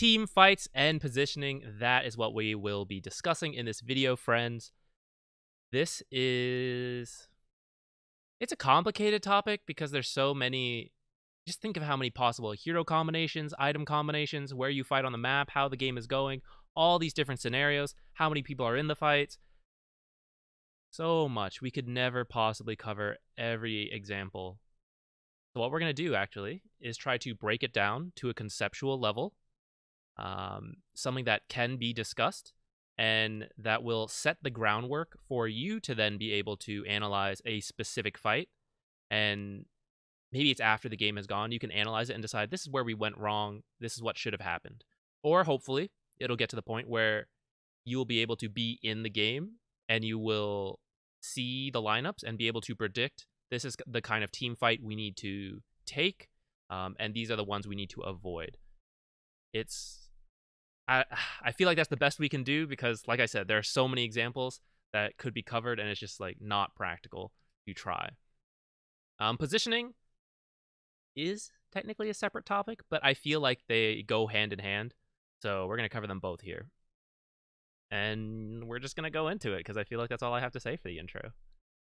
team fights and positioning, that is what we will be discussing in this video, friends. This is... it's a complicated topic because there's so many... just think of how many possible hero combinations, item combinations, where you fight on the map, how the game is going, all these different scenarios, how many people are in the fights. So much. We could never possibly cover every example. So what we're going to do, actually, is try to break it down to a conceptual level, something that can be discussed, and that will set the groundwork for you to then be able to analyze a specific fight. And maybe it's after the game has gone, you can analyze it and decide, this is where we went wrong, this is what should have happened. Or hopefully, it'll get to the point where you will be able to be in the game, and you will see the lineups and be able to predict, this is the kind of team fight we need to take, and these are the ones we need to avoid. I feel like that's the best we can do because, like I said, there are so many examples that could be covered, and it's just like not practical to try. Positioning is technically a separate topic, but I feel like they go hand in hand, so we're gonna cover them both here, and we're just gonna go into it because I feel like that's all I have to say for the intro.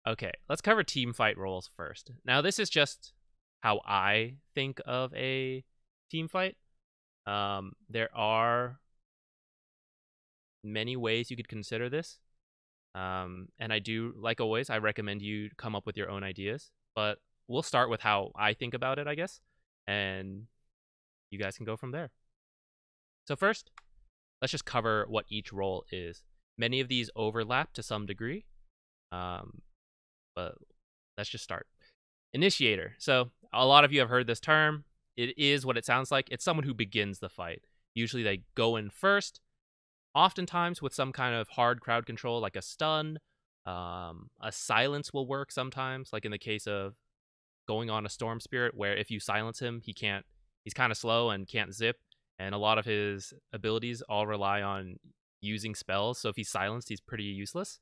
Okay, let's cover team fight roles first. Now, this is just how I think of a team fight. There are many ways you could consider this. And I do, like always, I recommend you come up with your own ideas. But we'll start with how I think about it, I guess. And you guys can go from there. So first, let's just cover what each role is. Many of these overlap to some degree. But let's just start. Initiator. So a lot of you have heard this term. It is what it sounds like. It's someone who begins the fight. Usually they go in first, oftentimes with some kind of hard crowd control, like a stun. A silence will work sometimes, like in the case of going on a Storm Spirit, where if you silence him, he's kind of slow and can't zip, and a lot of his abilities all rely on using spells, so if he's silenced, he's pretty useless.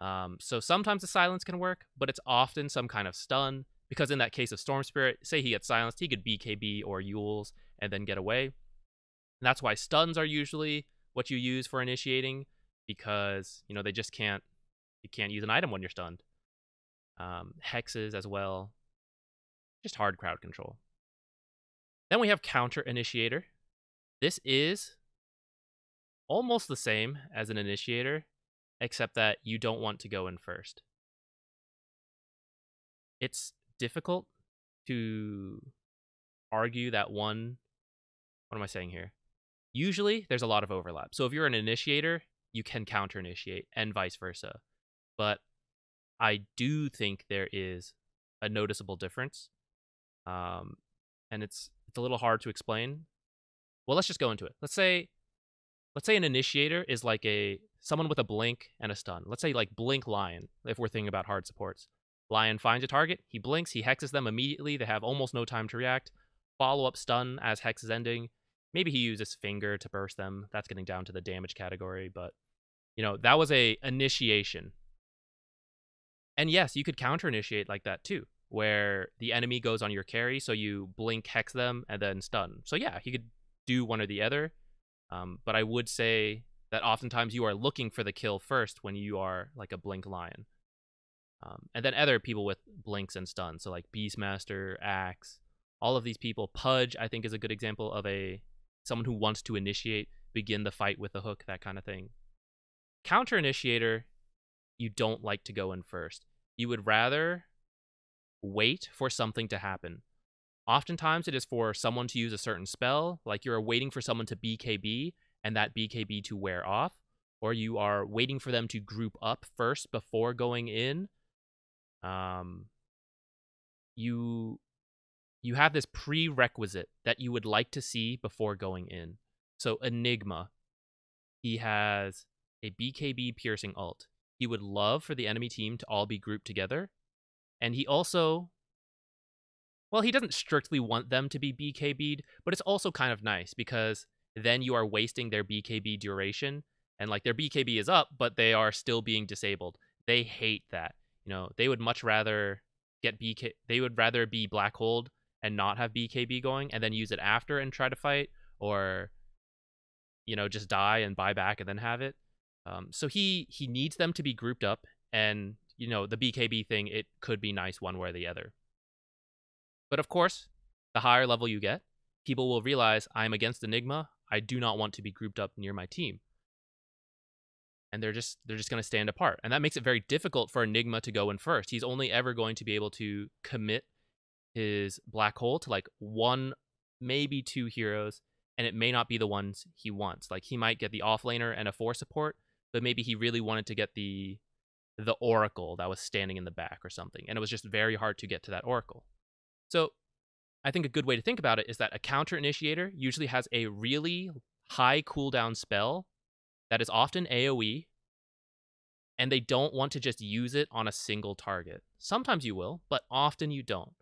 So sometimes the silence can work, but it's often some kind of stun, because in that case of Storm Spirit, say he gets silenced, he could BKB or Yules and then get away. And that's why stuns are usually what you use for initiating, because, you know, they just can't, you can't use an item when you're stunned. Hexes as well, just hard crowd control. Then we have counter initiator. This is almost the same as an initiator, except that you don't want to go in first. It's difficult to argue that one... what am I saying here? Usually, there's a lot of overlap. So if you're an initiator, you can counter-initiate and vice versa. But I do think there is a noticeable difference. And it's a little hard to explain. Well, let's just go into it. Let's say an initiator is like someone with a blink and a stun. Let's say like Blink Lion, if we're thinking about hard supports. Lion finds a target, he blinks, he hexes them immediately, they have almost no time to react. Follow-up stun as hex is ending. Maybe he uses finger to burst them. That's getting down to the damage category, but you know, that was a initiation. And yes, you could counter-initiate like that too, where the enemy goes on your carry, so you blink, hex them, and then stun. So yeah, he could do one or the other. But I would say that oftentimes you are looking for the kill first when you are like a Blink Lion. And then other people with blinks and stuns, so like Beastmaster, Axe, all of these people. Pudge, I think, is a good example of someone who wants to initiate, begin the fight with a hook, that kind of thing. Counter-initiator, you don't like to go in first. You would rather wait for something to happen. Oftentimes, it is for someone to use a certain spell, like you're waiting for someone to BKB and that BKB to wear off, or you are waiting for them to group up first before going in. You have this prerequisite that you would like to see before going in. So Enigma, he has a BKB piercing ult. He would love for the enemy team to all be grouped together, and he also... well, he doesn't strictly want them to be BKB'd, but it's also kind of nice because then you are wasting their BKB duration, and like their BKB is up, but they are still being disabled. They hate that. You know, they would much rather they would rather be black holed and not have BKB going and then use it after and try to fight, or, you know, just die and buy back and then have it. So he needs them to be grouped up, and, you know, the BKB thing, it could be nice one way or the other. But of course, the higher level you get, people will realize, I'm against Enigma. I do not want to be grouped up near my team. And they're just going to stand apart. And that makes it very difficult for Enigma to go in first. He's only ever going to be able to commit his black hole to like one, maybe two heroes, and it may not be the ones he wants. Like, he might get the offlaner and a 4 support, but maybe he really wanted to get the Oracle that was standing in the back or something, and it was just very hard to get to that Oracle. So I think a good way to think about it is that a counter initiator usually has a really high cooldown spell that is often AoE, and they don't want to just use it on a single target. Sometimes you will, but often you don't.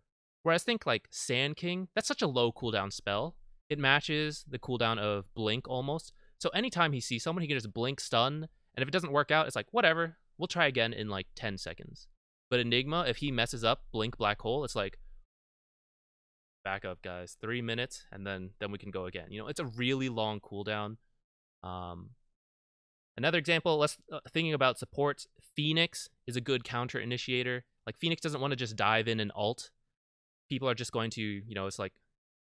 Whereas think like Sand King, that's such a low cooldown spell. It matches the cooldown of Blink almost. So anytime he sees someone, he can just Blink, stun, and if it doesn't work out, it's like, whatever, we'll try again in like 10 seconds. But Enigma, if he messes up Blink, Black Hole, it's like, back up, guys, 3 minutes, and then we can go again. You know, it's a really long cooldown. Another example, thinking about supports, Phoenix is a good counter initiator. Like, Phoenix doesn't want to just dive in and ult. People are just going to, you know, it's like,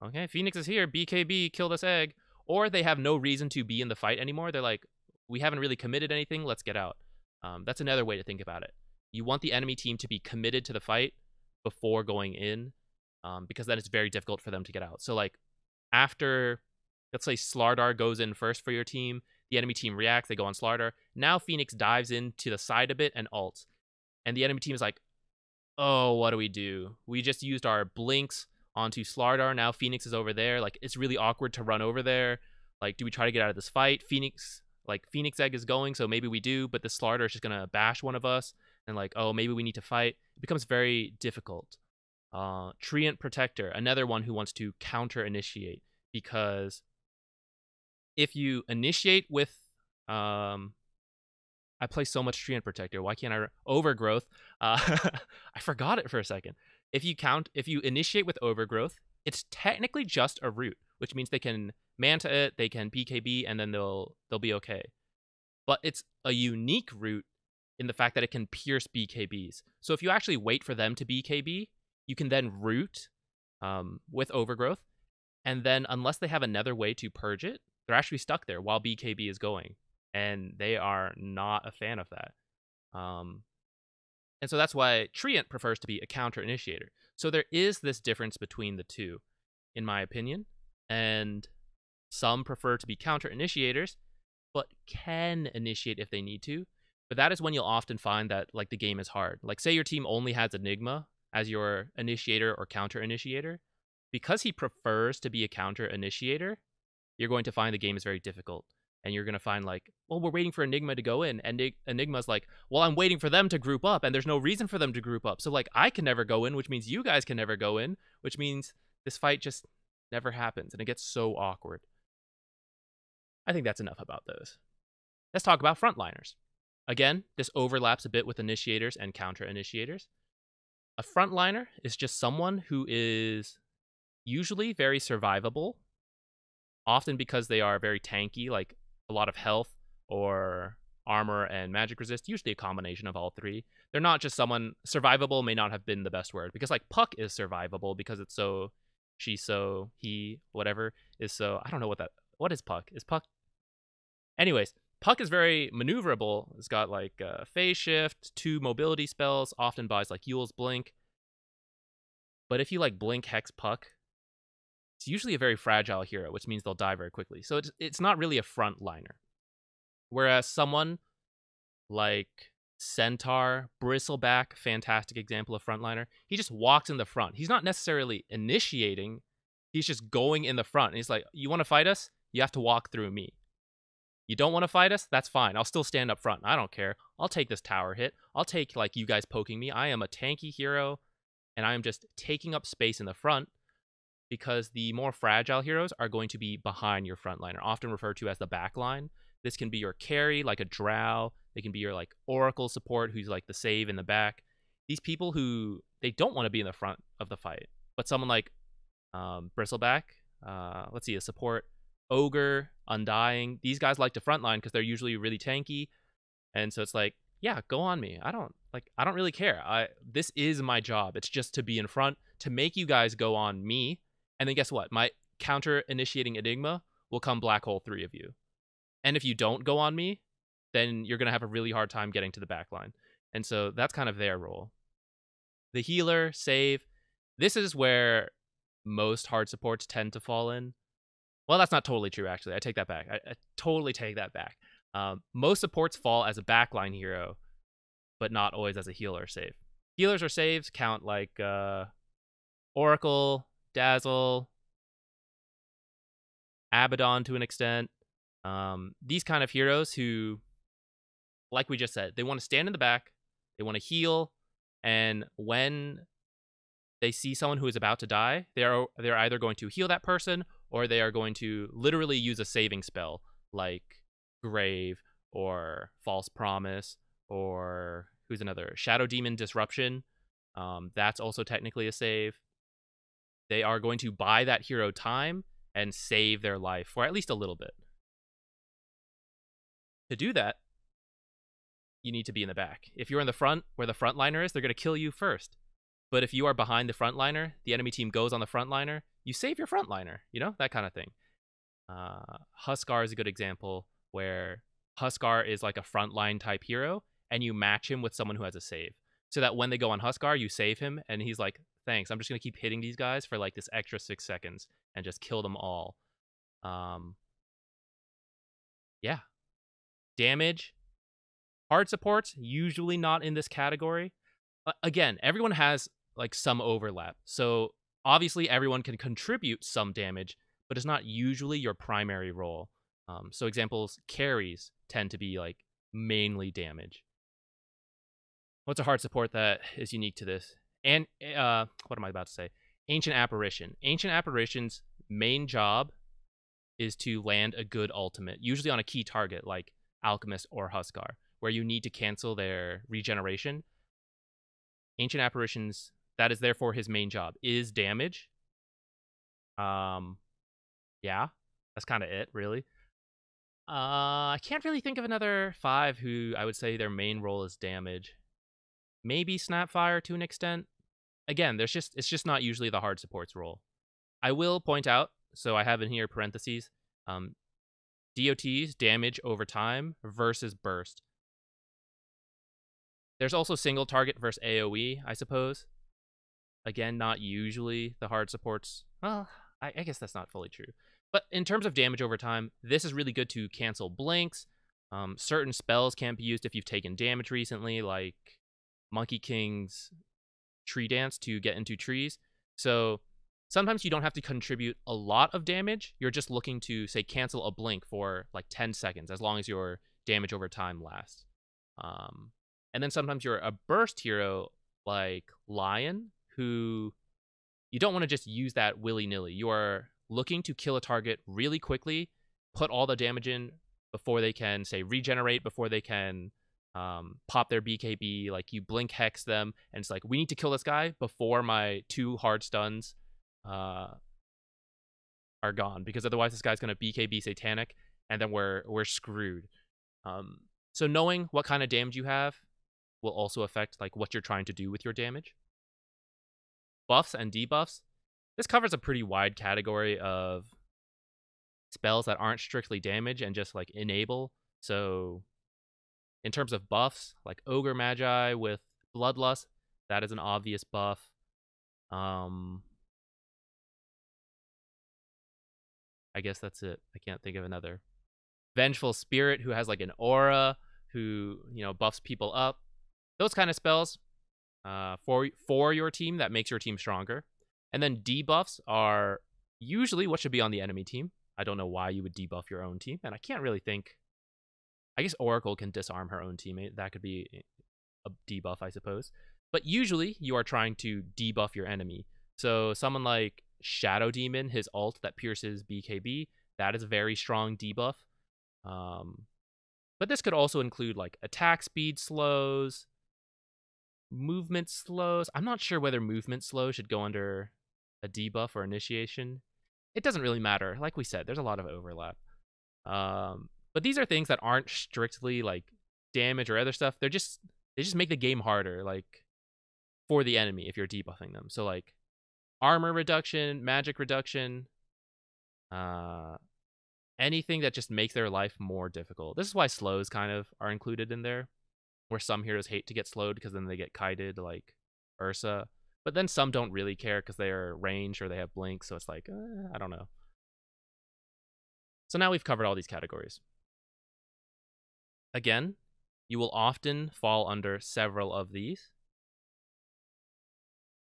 okay, Phoenix is here, BKB, kill this egg. Or they have no reason to be in the fight anymore. They're like, we haven't really committed anything, let's get out. That's another way to think about it. You want the enemy team to be committed to the fight before going in. Because then it's very difficult for them to get out. So like, after, let's say Slardar goes in first for your team, the enemy team reacts, they go on Slardar. Now Phoenix dives into the side a bit and ults. And the enemy team is like, oh, what do? We just used our blinks onto Slardar, now Phoenix is over there. Like, it's really awkward to run over there. Like, do we try to get out of this fight? Phoenix Egg is going, so maybe we do, but the Slardar is just gonna bash one of us. And like, oh, maybe we need to fight. It becomes very difficult. Treant Protector, another one who wants to counter initiate, because if you initiate with I play so much Treant Protector, why can't I? Overgrowth. I forgot it for a second. If you initiate with Overgrowth, it's technically just a root, which means they can Manta it, they can BKB, and then they'll be okay. But it's a unique root in the fact that it can pierce BKBs. So if you actually wait for them to BKB, you can then root with Overgrowth, and then unless they have another way to purge it, they're actually stuck there while BKB is going, and they are not a fan of that. And so that's why Treant prefers to be a counter initiator. So there is this difference between the two, in my opinion, and some prefer to be counter initiators, but can initiate if they need to. But that is when you'll often find that like the game is hard. Like, say your team only has Enigma as your initiator or counter initiator, because he prefers to be a counter initiator, you're going to find the game is very difficult, and you're going to find like, well, we're waiting for Enigma to go in, and Enigma's like, well, I'm waiting for them to group up, and there's no reason for them to group up, so like, I can never go in, which means you guys can never go in, which means this fight just never happens, and it gets so awkward. I think that's enough about those. Let's talk about frontliners. Again, this overlaps a bit with initiators and counter initiators. A frontliner is just someone who is usually very survivable, often because they are very tanky, like a lot of health or armor and magic resist, usually a combination of all three. They're not just someone, survivable may not have been the best word, because like Puck is survivable because it's so, she, so, he, whatever, is so, I don't know what is Puck? Is Puck? Anyways, Puck is very maneuverable. It's got like phase shift, 2 mobility spells, often buys like Yule's Blink. But if you like Blink Hex Puck, it's usually a very fragile hero, which means they'll die very quickly. So it's not really a frontliner. Whereas someone like Centaur, Bristleback, fantastic example of frontliner, he just walks in the front. He's not necessarily initiating, he's just going in the front. And he's like, you want to fight us? You have to walk through me. You don't want to fight us? That's fine. I'll still stand up front. I don't care. I'll take this tower hit. I'll take, like, you guys poking me. I am a tanky hero, and I am just taking up space in the front, because the more fragile heroes are going to be behind your frontliner, often referred to as the backline. This can be your carry, like a drow. They can be your, like, Oracle support, who's, like, the save in the back. These people who, they don't want to be in the front of the fight. But someone like Bristleback, let's see, a support, Ogre, Undying. These guys like to frontline because they're usually really tanky. And so it's like, yeah, go on me. I don't really care. This is my job. It's just to be in front, to make you guys go on me. And then guess what? My counter initiating Enigma will come black hole three of you. And if you don't go on me, then you're going to have a really hard time getting to the back line. And so that's kind of their role. The healer, save. This is where most hard supports tend to fall in. Well, that's not totally true, actually. I take that back. I totally take that back. Most supports fall as a backline hero, but not always as a healer or save. Healers or saves count like Oracle, Dazzle, Abaddon to an extent. These kind of heroes who, like we just said, they want to stand in the back, they want to heal, and when they see someone who is about to die, they're either going to heal that person or they are going to literally use a saving spell like Grave or False Promise or who's another? Shadow Demon Disruption. That's also technically a save. They are going to buy that hero time and save their life for at least a little bit. To do that, you need to be in the back. If you're in the front, where the frontliner is, they're going to kill you first. But if you are behind the frontliner, the enemy team goes on the frontliner, you save your frontliner, you know, that kind of thing. Huskar is a good example where Huskar is like a frontline type hero, and you match him with someone who has a save. So that when they go on Huskar, you save him, and he's like, thanks, I'm just going to keep hitting these guys for like this extra 6 seconds and just kill them all. Yeah. Damage, hard supports usually not in this category. Again, everyone has like some overlap, so obviously everyone can contribute some damage, but it's not usually your primary role. So examples, carries tend to be like mainly damage. What's a hard support that is unique to this? And what am I about to say? Ancient Apparition. Ancient Apparition's main job is to land a good ultimate, usually on a key target like Alchemist or Huskar, where you need to cancel their regeneration. Ancient Apparitions, that is therefore his main job, is damage. Yeah, that's kind of it, really. I can't really think of another five who I would say their main role is damage. Maybe Snapfire to an extent. Again, it's just not usually the hard support's role. I will point out, so I have in here parentheses, DOT's damage over time versus burst. There's also single target versus AoE, I suppose. Again, not usually the hard supports. Well, I guess that's not fully true. But in terms of damage over time, this is really good to cancel blinks. Certain spells can't be used if you've taken damage recently, like Monkey King's Tree Dance to get into trees. So sometimes you don't have to contribute a lot of damage. You're just looking to, say, cancel a blink for like 10 seconds, as long as your damage over time lasts. And then sometimes you're a burst hero like Lion, who you don't want to just use that willy-nilly. You are looking to kill a target really quickly, put all the damage in before they can, say, regenerate, before they can pop their BKB. Like, you blink hex them, and it's like, we need to kill this guy before my two hard stuns are gone, because otherwise this guy's gonna BKB Satanic, and then we're screwed. So knowing what kind of damage you have will also affect like what you're trying to do with your damage. Buffs and debuffs. This covers a pretty wide category of spells that aren't strictly damage and just like enable. So in terms of buffs, like Ogre Magi with Bloodlust, that is an obvious buff. I guess that's it. I can't think of another. Vengeful Spirit, who has like an aura, who, you know, buffs people up. Those kind of spells for your team that makes your team stronger. And then debuffs are usually what should be on the enemy team. I don't know why you would debuff your own team, and I can't really think. I guess Oracle can disarm her own teammate. That could be a debuff, I suppose. But usually you are trying to debuff your enemy. So someone like Shadow Demon, his ult that pierces BKB, that is a very strong debuff. But this could also include like attack speed slows, movement slows. I'm not sure whether movement slow should go under a debuff or initiation. it doesn't really matter. Like we said, there's a lot of overlap. But these are things that aren't strictly like damage or other stuff. They're just, they just make the game harder, like for the enemy if you're debuffing them. So like armor reduction, magic reduction, anything that just makes their life more difficult. This is why slows kind of are included in there, where some heroes hate to get slowed because then they get kited, like Ursa. But then some don't really care because they are ranged or they have blink, so it's like, I don't know. So now we've covered all these categories. Again, you will often fall under several of these,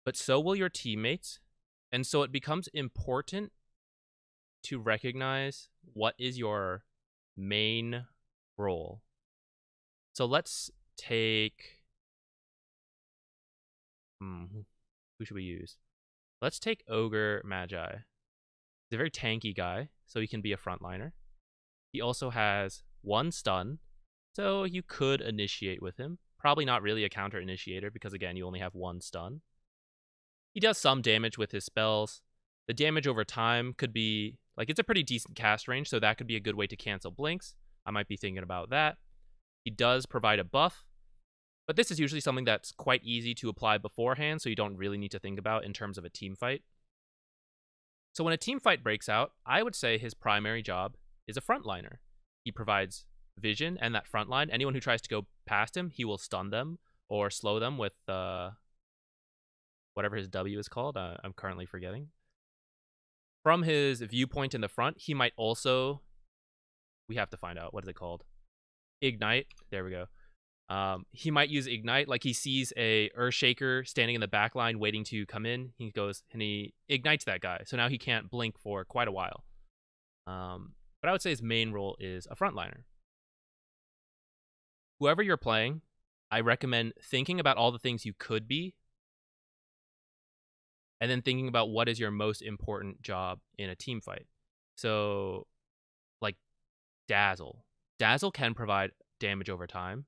but so will your teammates, and so it becomes important to recognize what is your main role. So let's take, who should we use? Let's take Ogre Magi. He's a very tanky guy, so he can be a frontliner. He also has one stun, so you could initiate with him. Probably not really a counter initiator because, again, you only have one stun. He does some damage with his spells. The damage over time could be, like, it's a pretty decent cast range, so that could be a good way to cancel blinks. I might be thinking about that. He does provide a buff, but this is usually something that's quite easy to apply beforehand, so you don't really need to think about in terms of a team fight. So when a team fight breaks out, I would say his primary job is a frontliner. He provides vision and that frontline. Anyone who tries to go past him, he will stun them or slow them with whatever his W is called. I'm currently forgetting. From his viewpoint in the front, he might also, we have to find out, what is it called? Ignite. There we go. He might use ignite, like he sees a Earthshaker standing in the back line waiting to come in. He goes and he ignites that guy. So now he can't blink for quite a while. But I would say his main role is a frontliner. Whoever you're playing, I recommend thinking about all the things you could be, and then thinking about what is your most important job in a team fight. So like Dazzle. Dazzle can provide damage over time.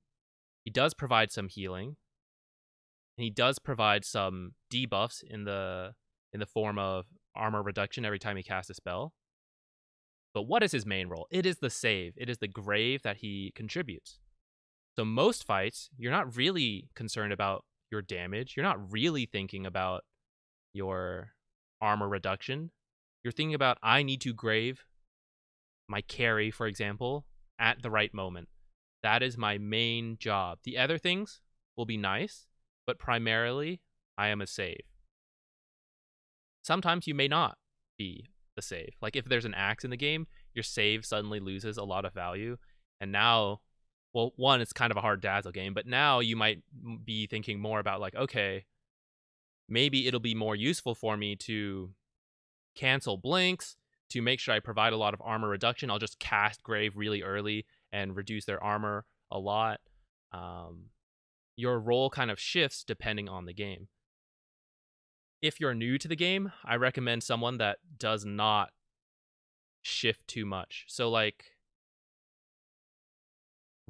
He does provide some healing, and he does provide some debuffs in the form of armor reduction every time he casts a spell. But what is his main role? It is the save. It is the grave that he contributes. So most fights, you're not really concerned about your damage. You're not really thinking about your armor reduction. You're thinking about, I need to grave my carry, for example, at the right moment. That is my main job. The other things will be nice, but primarily I am a save. Sometimes you may not be the save. Like if there's an axe in the game, your save suddenly loses a lot of value. And now, well, one, it's kind of a hard Dazzle game, but now you might be thinking more about like, okay, maybe it'll be more useful for me to cancel blinks, to make sure I provide a lot of armor reduction. I'll just cast Grave really early and reduce their armor a lot. Your role kind of shifts depending on the game. If you're new to the game, I recommend someone that does not shift too much. So like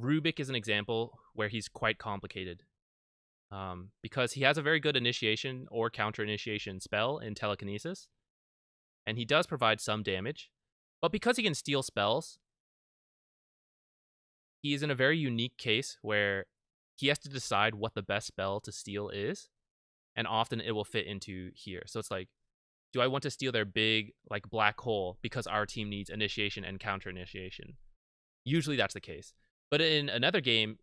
Rubik is an example where he's quite complicated because he has a very good initiation or counter initiation spell in telekinesis, and he does provide some damage, but because he can steal spells, he is in a very unique case where he has to decide what the best spell to steal is, and often it will fit into here. So it's like, do I want to steal their big like black hole because our team needs initiation and counter initiation? Usually that's the case. But in another game,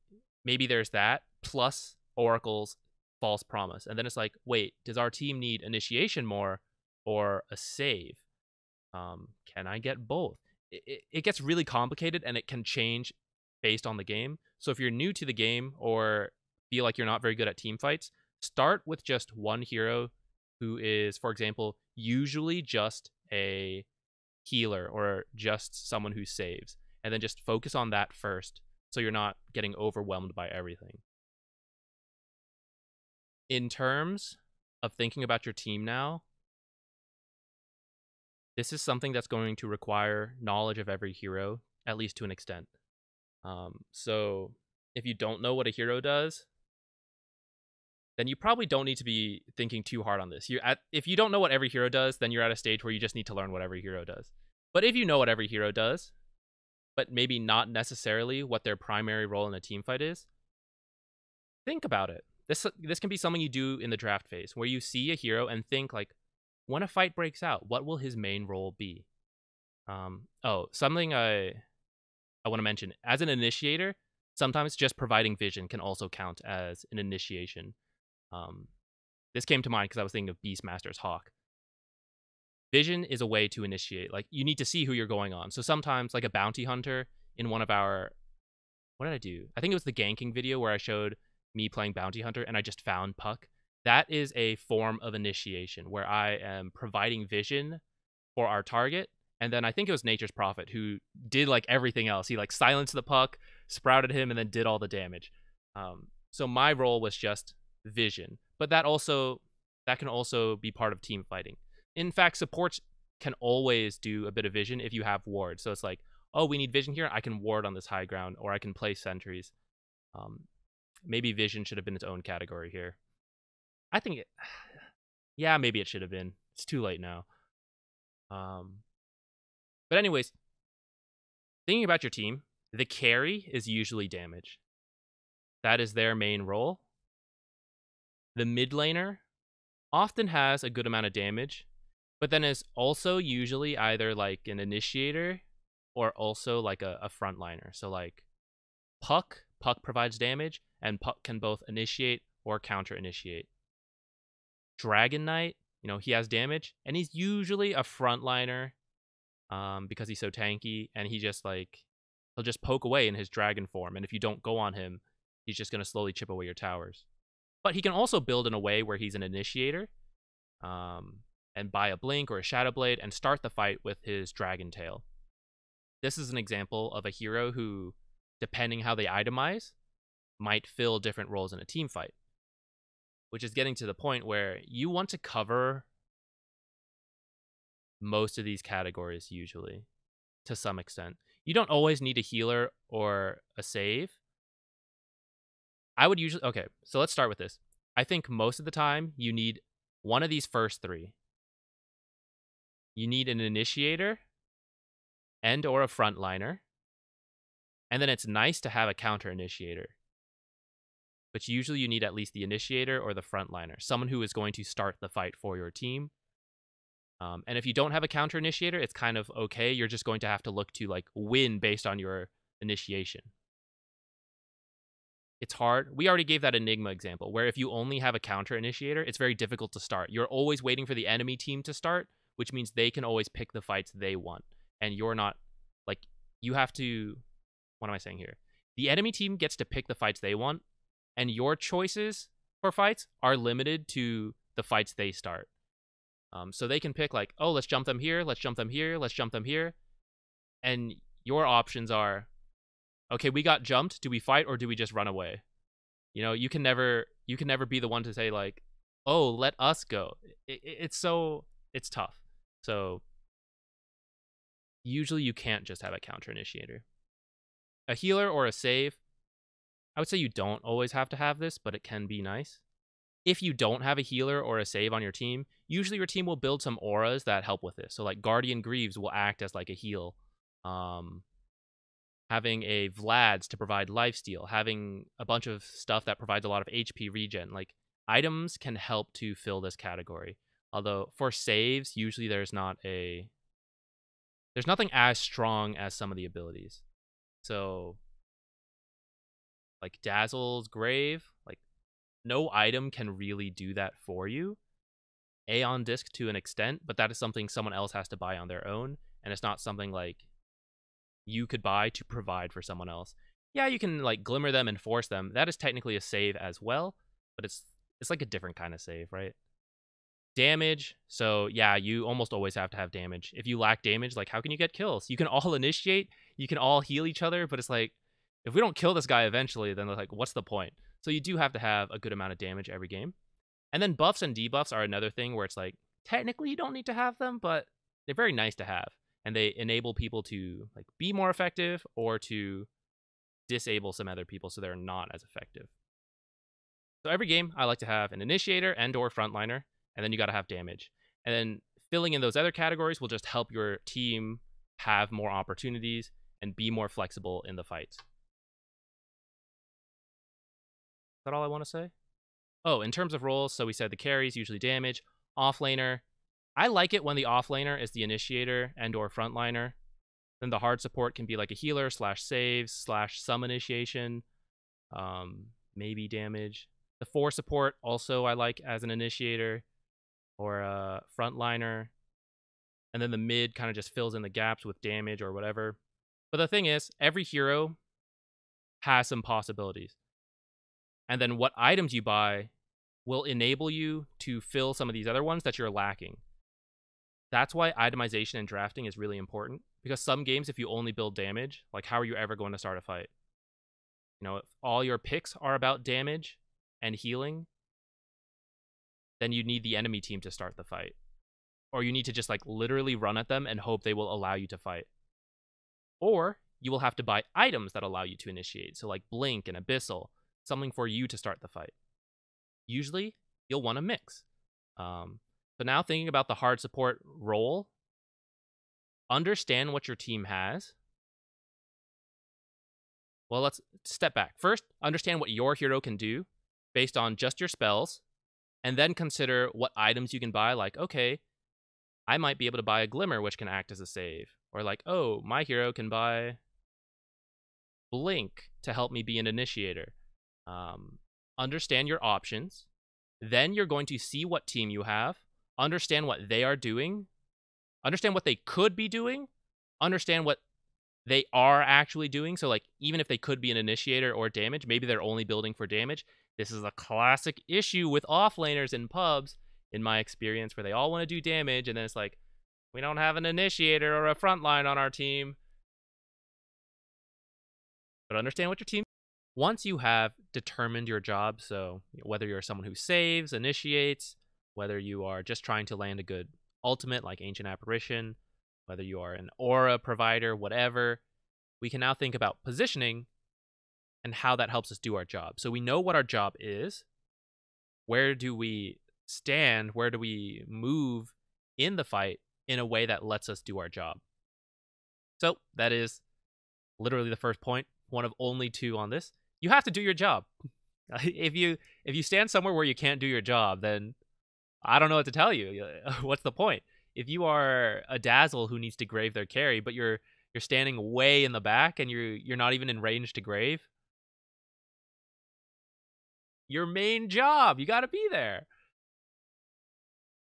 maybe there's that plus Oracle's false promise. And then it's like, wait, does our team need initiation more or a save? Can I get both? It gets really complicated, and it can change based on the game. So if you're new to the game or feel like you're not very good at team fights, start with just one hero who is, for example, usually just a healer or just someone who saves, and then just focus on that first so you're not getting overwhelmed by everything. In terms of thinking about your team now, this is something that's going to require knowledge of every hero, at least to an extent. So if you don't know what a hero does, then you probably don't need to be thinking too hard on this. If you don't know what every hero does, then you're at a stage where you just need to learn what every hero does. But if you know what every hero does, but maybe not necessarily what their primary role in a team fight is, think about it. This can be something you do in the draft phase, where you see a hero and think, like, when a fight breaks out, what will his main role be? Something I want to mention. As an initiator, sometimes just providing vision can also count as an initiation. This came to mind because I was thinking of Beastmaster's Hawk. Vision is a way to initiate. Like, you need to see who you're going on. So sometimes, like a bounty hunter in one of our... What did I do? I think it was the ganking video where I showed me playing bounty hunter and I just found Puck. That is a form of initiation where I am providing vision for our target. And then I think it was Nature's Prophet who did, like, everything else. He, like, silenced the Puck, sprouted him, and then did all the damage. So my role was just vision. But that can also be part of team fighting. In fact, supports can always do a bit of vision if you have ward. So it's like, oh, we need vision here. I can ward on this high ground, or I can place sentries. Maybe vision should have been its own category here. I think, yeah, maybe it should have been. It's too late now. But anyways, thinking about your team, the carry is usually damage. That is their main role. The mid laner often has a good amount of damage, but then is also usually either like an initiator or also like a frontliner. So like Puck provides damage, and Puck can both initiate or counter initiate. Dragon Knight, you know, he has damage, and he's usually a frontliner because he's so tanky, and he just like, he'll just poke away in his dragon form, and if you don't go on him, he's just going to slowly chip away your towers. But he can also build in a way where he's an initiator and buy a blink or a shadow blade and start the fight with his dragon tail. This is an example of a hero who, depending how they itemize, might fill different roles in a team fight, which is getting to the point where you want to cover most of these categories usually to some extent. You don't always need a healer or a save. I would usually... Okay, so let's start with this. I think most of the time you need one of these first three. You need an initiator and or a frontliner. And then it's nice to have a counter initiator. But usually you need at least the initiator or the frontliner, someone who is going to start the fight for your team. And if you don't have a counter initiator, it's kind of okay. You're just going to have to look to like win based on your initiation. It's hard. We already gave that Enigma example, where if you only have a counter initiator, it's very difficult to start. You're always waiting for the enemy team to start, which means they can always pick the fights they want. And you're not, like, you have to, what am I saying here? The enemy team gets to pick the fights they want, and your choices for fights are limited to the fights they start. So they can pick, like, oh, let's jump them here, let's jump them here, let's jump them here. And your options are, okay, we got jumped. Do we fight or do we just run away? You know, you can never be the one to say like, oh, let us go. It's tough. So usually you can't just have a counter initiator. A healer or a save, I would say you don't always have to have this, but it can be nice. If you don't have a healer or a save on your team, usually your team will build some auras that help with this. So like Guardian Greaves will act as like a heal. Having a Vlad's to provide lifesteal, having a bunch of stuff that provides a lot of HP regen. Like, items can help to fill this category. Although, for saves, usually there's nothing as strong as some of the abilities. So, like, Dazzle's Grave, like, no item can really do that for you. Aeon Disc to an extent, but that is something someone else has to buy on their own, and it's not something, like, you could buy to provide for someone else. Yeah, you can like glimmer them and force them. That is technically a save as well, but it's like a different kind of save, right? Damage. So yeah, you almost always have to have damage. If you lack damage, like how can you get kills? You can all initiate, you can all heal each other, but it's like if we don't kill this guy eventually, then like what's the point? So you do have to have a good amount of damage every game. And then buffs and debuffs are another thing where it's like technically you don't need to have them, but they're very nice to have. And they enable people to like be more effective or to disable some other people so they're not as effective. So every game, I like to have an initiator and or frontliner, and then you got to have damage. And then filling in those other categories will just help your team have more opportunities and be more flexible in the fights. Is that all I want to say? Oh, in terms of roles, so we said the carries, usually damage, offlaner. I like it when the offlaner is the initiator and or frontliner. Then the hard support can be like a healer slash saves slash some initiation, maybe damage. The four support also I like as an initiator or a frontliner. And then the mid kind of just fills in the gaps with damage or whatever. But the thing is, every hero has some possibilities. And then what items you buy will enable you to fill some of these other ones that you're lacking. That's why itemization and drafting is really important. Because some games, if you only build damage, like how are you ever going to start a fight? You know, if all your picks are about damage and healing, then you need the enemy team to start the fight. Or you need to just like literally run at them and hope they will allow you to fight. Or you will have to buy items that allow you to initiate. So like Blink and Abyssal, something for you to start the fight. Usually, you'll want to mix. So now thinking about the hard support role, understand what your team has. Well, let's step back. First, understand what your hero can do based on just your spells, and then consider what items you can buy. Like, okay, I might be able to buy a Glimmer, which can act as a save. Or like, oh, my hero can buy Blink to help me be an initiator. Understand your options. Then you're going to see what team you have, understand what they are doing, understand what they could be doing, understand what they are actually doing. So like, even if they could be an initiator or damage, maybe they're only building for damage. This is a classic issue with offlaners in pubs, in my experience, where they all want to do damage, and then it's like, we don't have an initiator or a frontline on our team. But understand what your team. Once you have determined your job, so whether you're someone who saves, initiates, whether you are just trying to land a good ultimate like Ancient Apparition, whether you are an aura provider, whatever, we can now think about positioning and how that helps us do our job. So we know what our job is. Where do we stand? Where do we move in the fight in a way that lets us do our job? So that is literally the first point, one of only two on this. You have to do your job. If you stand somewhere where you can't do your job, then I don't know what to tell you. What's the point? If you are a Dazzle who needs to grave their carry, but you're standing way in the back and you're not even in range to grave. Your main job, you got to be there.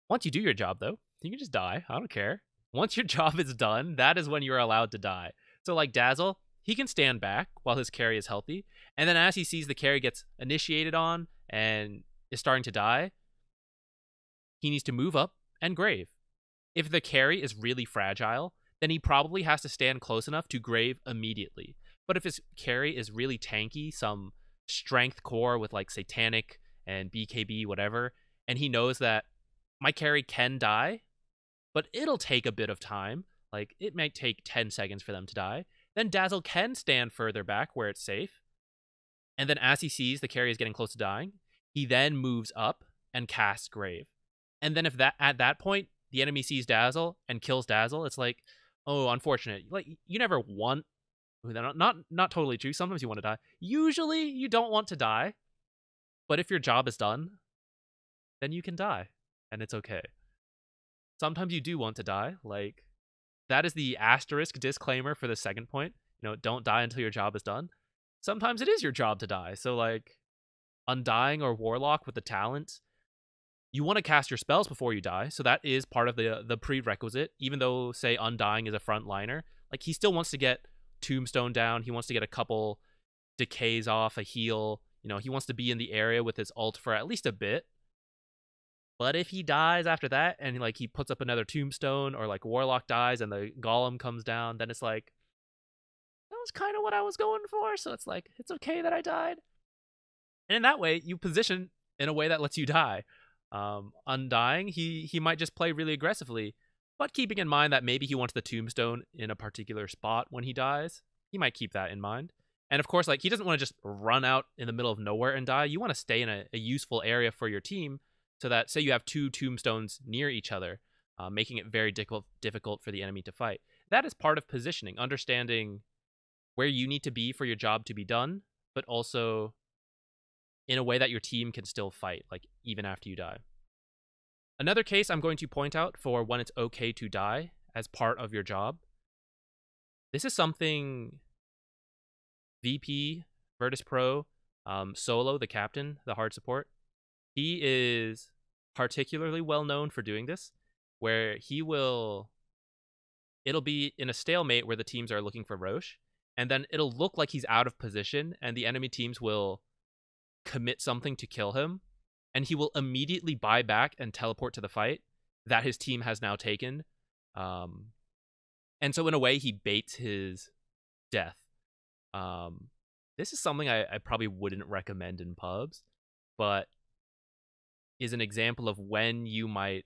Once you do your job, though, you can just die. I don't care. Once your job is done, that is when you're allowed to die. So like Dazzle, he can stand back while his carry is healthy, and then as he sees the carry gets initiated on and is starting to die, he needs to move up and grave. If the carry is really fragile, then he probably has to stand close enough to grave immediately. But if his carry is really tanky, some strength core with like Satanic and BKB, whatever, and he knows that my carry can die, but it'll take a bit of time, like it might take 10 seconds for them to die, then Dazzle can stand further back where it's safe. And then as he sees the carry is getting close to dying, he then moves up and casts Grave. And then if that at that point, the enemy sees Dazzle and kills Dazzle, it's like, oh, unfortunate. Like, you never want, not totally true. Sometimes you want to die. Usually you don't want to die. But if your job is done, then you can die. And it's okay. Sometimes you do want to die. Like, that is the asterisk disclaimer for the second point. You know, don't die until your job is done. Sometimes it is your job to die. So like Undying or Warlock with the talent, you want to cast your spells before you die. So that is part of the prerequisite. Even though, say, Undying is a frontliner, like he still wants to get Tombstone down. He wants to get a couple decays off, a heal. You know, he wants to be in the area with his ult for at least a bit. But if he dies after that and like he puts up another Tombstone, or like Warlock dies and the Golem comes down, then it's like, that was kind of what I was going for. So it's like, it's okay that I died. And in that way, you position in a way that lets you die. Undying, he might just play really aggressively, but keeping in mind that maybe he wants the Tombstone in a particular spot when he dies. He might keep that in mind. And of course, like, he doesn't want to just run out in the middle of nowhere and die. You want to stay in a useful area for your team, so that, say you have two tombstones near each other, making it very difficult for the enemy to fight. That is part of positioning, understanding where you need to be for your job to be done, but also in a way that your team can still fight, like, even after you die. Another case I'm going to point out for when it's okay to die as part of your job. This is something VP, Virtus Pro, Solo, the captain, the hard support, he is particularly well known for doing this, where he will, it'll be in a stalemate where the teams are looking for Roche, and then it'll look like he's out of position, and the enemy teams will commit something to kill him, and he will immediately buy back and teleport to the fight that his team has now taken. And so in a way, he baits his death. This is something I probably wouldn't recommend in pubs, but is an example of when you might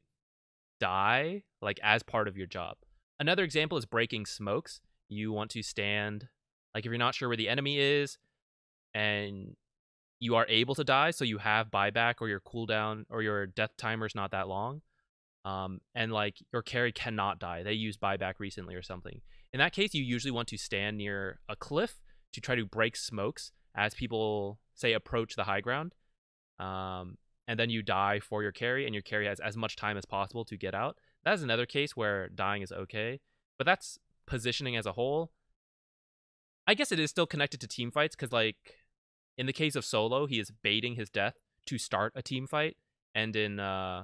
die, like, as part of your job. Another example is breaking smokes. You want to stand, like, if you're not sure where the enemy is and you are able to die, so you have buyback or your cooldown or your death timer is not that long, and, like, your carry cannot die. They used buyback recently or something. In that case, you usually want to stand near a cliff to try to break smokes as people, say, approach the high ground, and then you die for your carry, and your carry has as much time as possible to get out. That is another case where dying is okay, but that's positioning as a whole. I guess it is still connected to team fights, because, like, in the case of Solo, he is baiting his death to start a team fight, and in the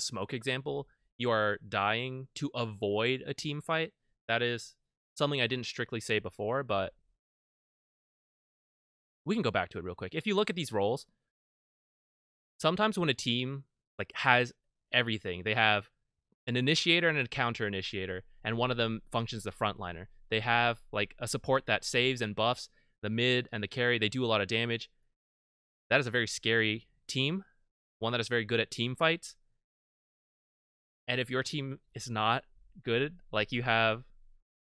smoke example, you are dying to avoid a team fight. That is something I didn't strictly say before, but we can go back to it real quick. If you look at these roles, sometimes when a team, like, has everything, they have an initiator and a counter initiator, and one of them functions as the frontliner. They have, like, a support that saves and buffs, the mid and the carry. They do a lot of damage. That is a very scary team, one that is very good at team fights. And if your team is not good, like, you have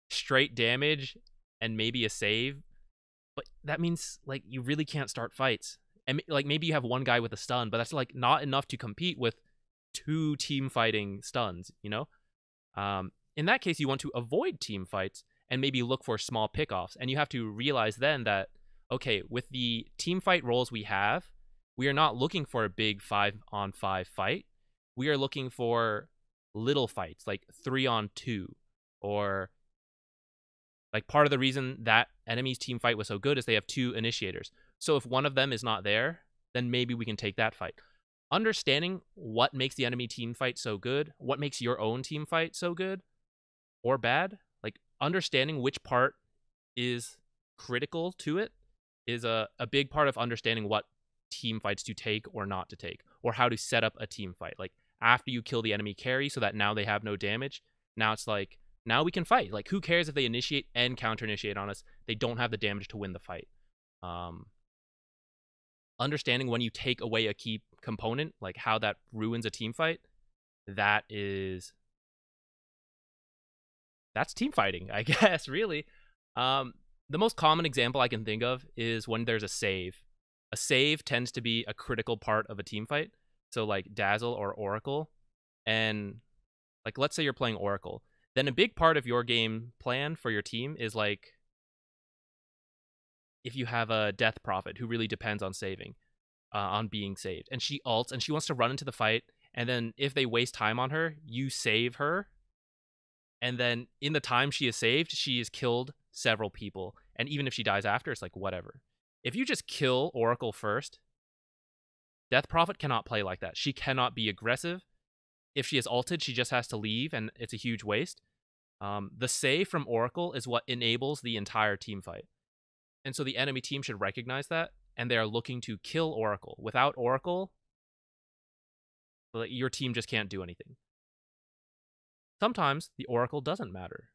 straight damage and maybe a save, but that means, like, you really can't start fights. And, like, maybe you have one guy with a stun, but that's, like, not enough to compete with two team fighting stuns, you know? In that case, you want to avoid team fights and maybe look for small pickoffs. And you have to realize then that, okay, with the team fight roles we have, we are not looking for a big 5-on-5 fight. We are looking for little fights, like 3-on-2, or, like, part of the reason that enemy's team fight was so good is they have two initiators. So if one of them is not there, then maybe we can take that fight. Understanding what makes the enemy team fight so good, what makes your own team fight so good or bad, like, understanding which part is critical to it is a big part of understanding what team fights to take or not to take, or how to set up a team fight. Like, after you kill the enemy carry so that now they have no damage, now it's like, now we can fight. Like, who cares if they initiate and counter-initiate on us? They don't have the damage to win the fight. Understanding when you take away a key component, like how that ruins a team fight, that's team fighting, I guess, really. The most common example I can think of is when there's a save. A save tends to be a critical part of a team fight. So, like, Dazzle or Oracle, and, like, let's say you're playing Oracle, then a big part of your game plan for your team is, like, if you have a Death Prophet who really depends on saving, on being saved, and she ults and she wants to run into the fight, and then if they waste time on her, you save her, and then in the time she is saved, she has killed several people, and even if she dies after, it's like, whatever. If you just kill Oracle first, Death Prophet cannot play like that. She cannot be aggressive. If she is ulted, she just has to leave, and it's a huge waste. The save from Oracle is what enables the entire team fight. And so the enemy team should recognize that, and they are looking to kill Oracle. Without Oracle, your team just can't do anything. Sometimes the Oracle doesn't matter.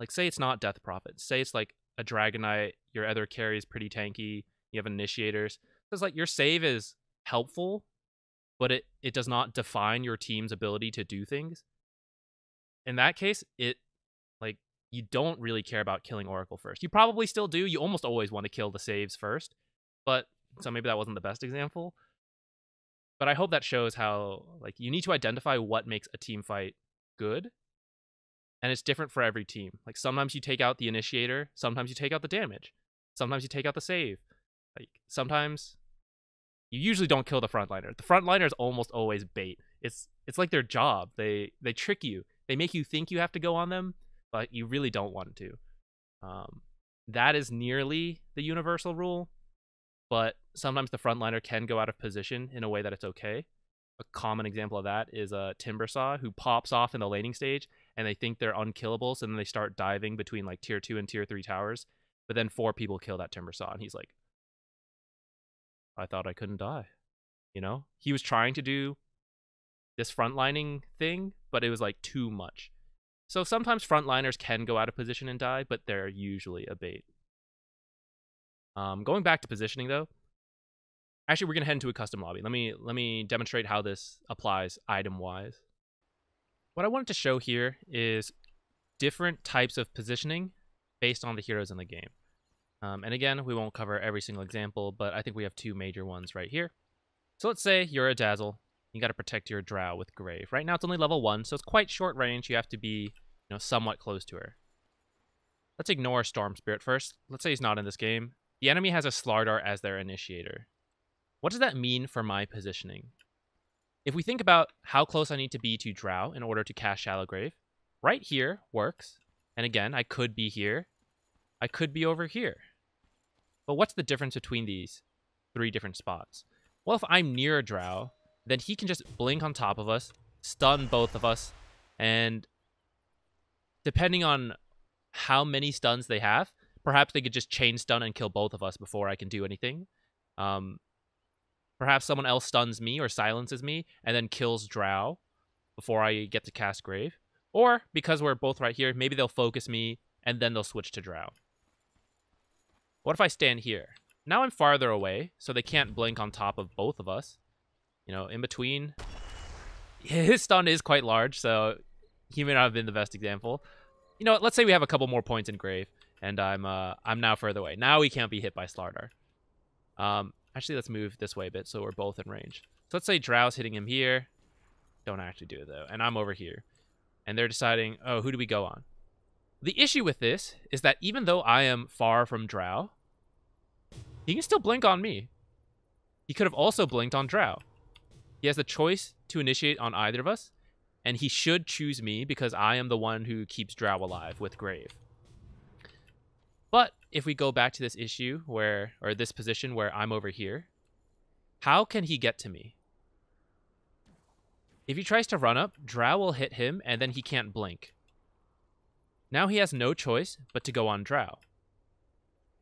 Like, say it's not Death Prophet. Say it's, like, a Dragonite. Your other carry is pretty tanky. You have initiators. So it's like your save is helpful, but it does not define your team's ability to do things. In that case, it, like, you don't really care about killing Oracle first. You probably still do. You almost always want to kill the saves first. But so maybe that wasn't the best example. But I hope that shows how, like, you need to identify what makes a team fight good. And it's different for every team. Like, sometimes you take out the initiator, sometimes you take out the damage, sometimes you take out the save. Like, sometimes you usually don't kill the frontliner. The frontliner is almost always bait. It's like their job. They trick you. They make you think you have to go on them, but you really don't want to. That is nearly the universal rule, but sometimes the frontliner can go out of position in a way that it's okay. A common example of that is a Timbersaw who pops off in the laning stage, and they think they're unkillable, so then they start diving between like tier 2 and tier 3 towers, but then 4 people kill that Timbersaw, and he's like, I thought I couldn't die. You know? He was trying to do this frontlining thing, but it was like too much. So sometimes frontliners can go out of position and die, but they're usually a bait. Going back to positioning though, actually we're gonna head into a custom lobby. Let me demonstrate how this applies item-wise. What I wanted to show here is different types of positioning based on the heroes in the game. And again, we won't cover every single example, but I think we have 2 major ones right here. So let's say you're a Dazzle. You got to protect your Drow with Grave. Right now it's only level 1, so it's quite short range. You have to be, you know, somewhat close to her. Let's ignore Storm Spirit first. Let's say he's not in this game. The enemy has a Slardar as their initiator. What does that mean for my positioning? If we think about how close I need to be to Drow in order to cast Shallow Grave, right here works. And again, I could be here. I could be over here. But what's the difference between these 3 different spots? Well, if I'm near Drow, then he can just blink on top of us, stun both of us, and depending on how many stuns they have, perhaps they could just chain stun and kill both of us before I can do anything. Perhaps someone else stuns me or silences me and then kills Drow before I get to cast Grave. Or, because we're both right here, maybe they'll focus me and then they'll switch to Drow. What if I stand here? Now I'm farther away, so they can't blink on top of both of us. You know, in between. His stun is quite large, so he may not have been the best example. You know, let's say we have a couple more points in Grave, and I'm now further away. Now we can't be hit by Slardar. Actually, let's move this way a bit so we're both in range. So let's say Drow's hitting him here. Don't actually do it, though. And I'm over here. And they're deciding, oh, who do we go on? The issue with this is that even though I am far from Drow, he can still blink on me. He could have also blinked on Drow. He has the choice to initiate on either of us. And he should choose me because I am the one who keeps Drow alive with Grave. But if we go back to this issue where, or this position where I'm over here, how can he get to me? If he tries to run up, Drow will hit him and then he can't blink. Now he has no choice but to go on Drow.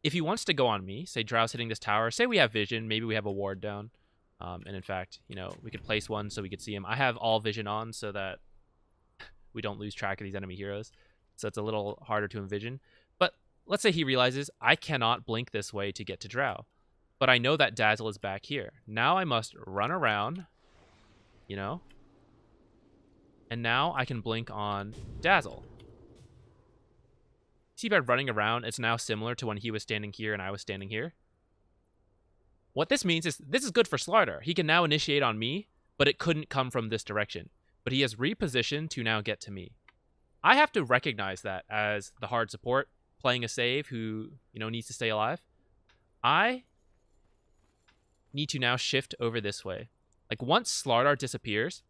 If he wants to go on me, say Drow's hitting this tower, say we have vision, maybe we have a ward down. And in fact, you know, we could place one so we could see him. I have all vision on so that we don't lose track of these enemy heroes. So it's a little harder to envision. Let's say he realizes I cannot blink this way to get to Drow, but I know that Dazzle is back here. Now I must run around, you know, and now I can blink on Dazzle. See, by running around, it's now similar to when he was standing here and I was standing here. What this means is this is good for Slardar. He can now initiate on me, but it couldn't come from this direction. But he has repositioned to now get to me. I have to recognize that as the hard support playing a save who, you know, needs to stay alive. I need to now shift over this way. Like, once Slardar disappears,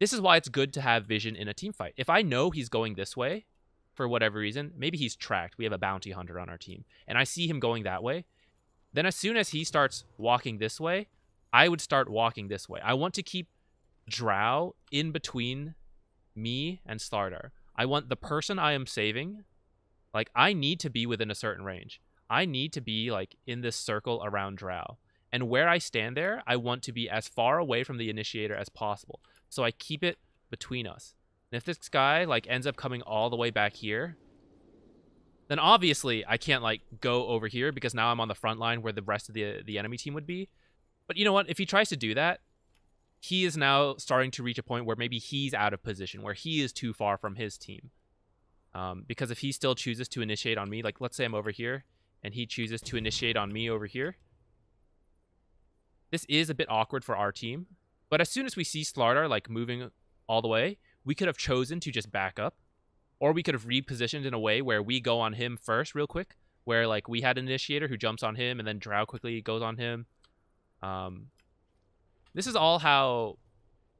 this is why it's good to have vision in a team fight. If I know he's going this way for whatever reason, maybe he's tracked. We have a bounty hunter on our team and I see him going that way. Then as soon as he starts walking this way, I would start walking this way. I want to keep Drow in between me and Slardar. I want the person I am saving, like, I need to be within a certain range. I need to be, like, in this circle around Drow. And where I stand there, I want to be as far away from the initiator as possible. So I keep it between us. And if this guy, like, ends up coming all the way back here, then obviously I can't, like, go over here because now I'm on the front line where the rest of the enemy team would be. But you know what? If he tries to do that, he is now starting to reach a point where maybe he's out of position, where he is too far from his team. Because if he still chooses to initiate on me, like let's say I'm over here and he chooses to initiate on me over here, this is a bit awkward for our team. But as soon as we see Slardar like moving all the way, we could have chosen to just back up, or we could have repositioned in a way where we go on him first real quick, where like we had an initiator who jumps on him and then Drow quickly goes on him. This is all how...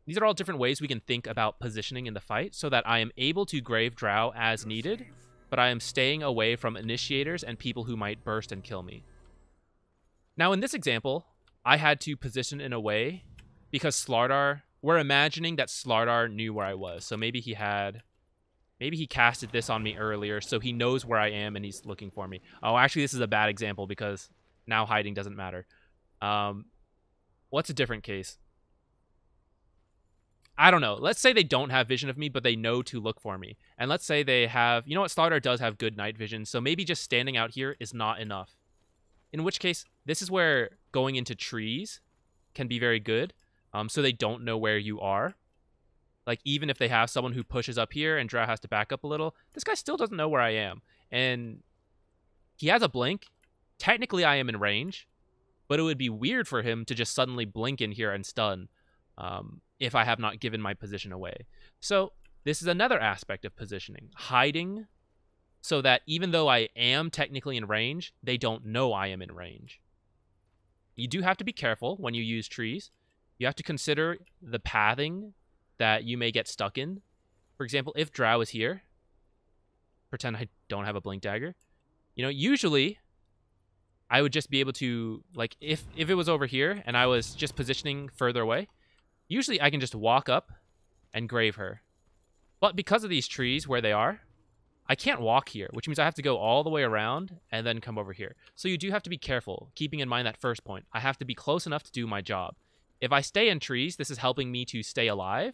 These are all different ways we can think about positioning in the fight so that I am able to grave Drow as needed, but I am staying away from initiators and people who might burst and kill me. Now in this example, I had to position in a way because Slardar... We're imagining that Slardar knew where I was. So maybe he had... Maybe he casted this on me earlier, so he knows where I am and he's looking for me. Oh, actually, this is a bad example because now hiding doesn't matter. What's a different case? I don't know. Let's say they don't have vision of me, but they know to look for me. And let's say they have... You know what? Slardar does have good night vision, so maybe just standing out here is not enough. In which case, this is where going into trees can be very good, so they don't know where you are. Like, even if they have someone who pushes up here and Drow has to back up a little, this guy still doesn't know where I am. And he has a blink. Technically, I am in range, but it would be weird for him to just suddenly blink in here and stun. If I have not given my position away. So this is another aspect of positioning, hiding so that even though I am technically in range, they don't know I am in range. You do have to be careful when you use trees. You have to consider the pathing that you may get stuck in. For example, if Drow is here, pretend I don't have a blink dagger. You know, usually I would just be able to, like, if it was over here and I was just positioning further away, usually I can just walk up and grave her. But because of these trees where they are, I can't walk here, which means I have to go all the way around and then come over here. So you do have to be careful, keeping in mind that first point. I have to be close enough to do my job. If I stay in trees, this is helping me to stay alive,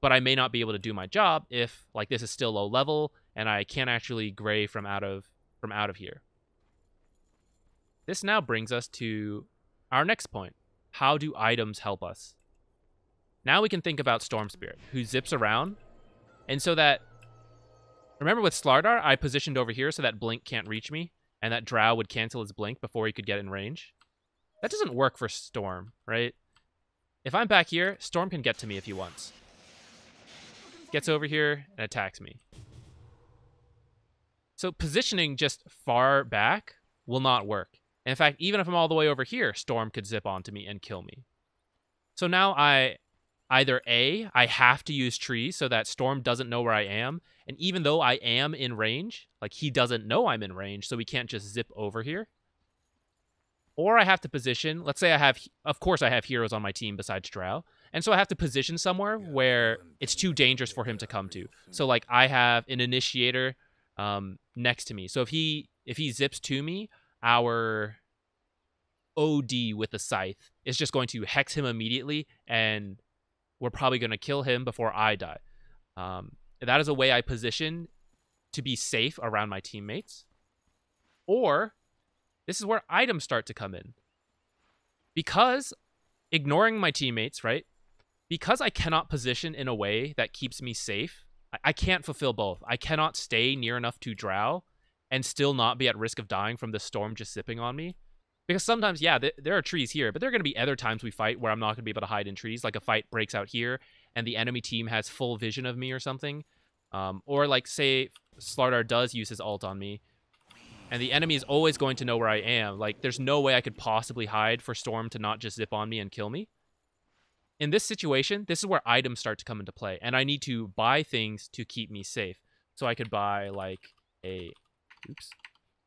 but I may not be able to do my job if, like, this is still low level and I can't actually grave from out of here. This now brings us to our next point. How do items help us? Now we can think about Storm Spirit, who zips around. And so that... Remember with Slardar, I positioned over here so that Blink can't reach me, and that Drow would cancel his Blink before he could get in range. That doesn't work for Storm, right? If I'm back here, Storm can get to me if he wants. Gets over here and attacks me. So positioning just far back will not work. And in fact, even if I'm all the way over here, Storm could zip onto me and kill me. So now I... Either A, I have to use trees so that Storm doesn't know where I am. And even though I am in range, like, he doesn't know I'm in range, so we can't just zip over here. Or I have to position, let's say I have, of course I have heroes on my team besides Drow. And so I have to position somewhere where it's too dangerous for him to come to. So like I have an initiator next to me. So if he zips to me, our OD with the scythe is just going to hex him immediately, and we're probably going to kill him before I die. That is a way I position to be safe around my teammates. Or this is where items start to come in. Because ignoring my teammates, right? Because I cannot position in a way that keeps me safe, I can't fulfill both. I cannot stay near enough to Drow and still not be at risk of dying from the storm just zipping on me. Because sometimes, yeah, there are trees here, but there are going to be other times we fight where I'm not going to be able to hide in trees. Like a fight breaks out here and the enemy team has full vision of me or something. Or like, say, Slardar does use his ult on me and the enemy is always going to know where I am. Like, there's no way I could possibly hide for Storm to not just zip on me and kill me. In this situation, this is where items start to come into play, and I need to buy things to keep me safe. So I could buy like a... Oops.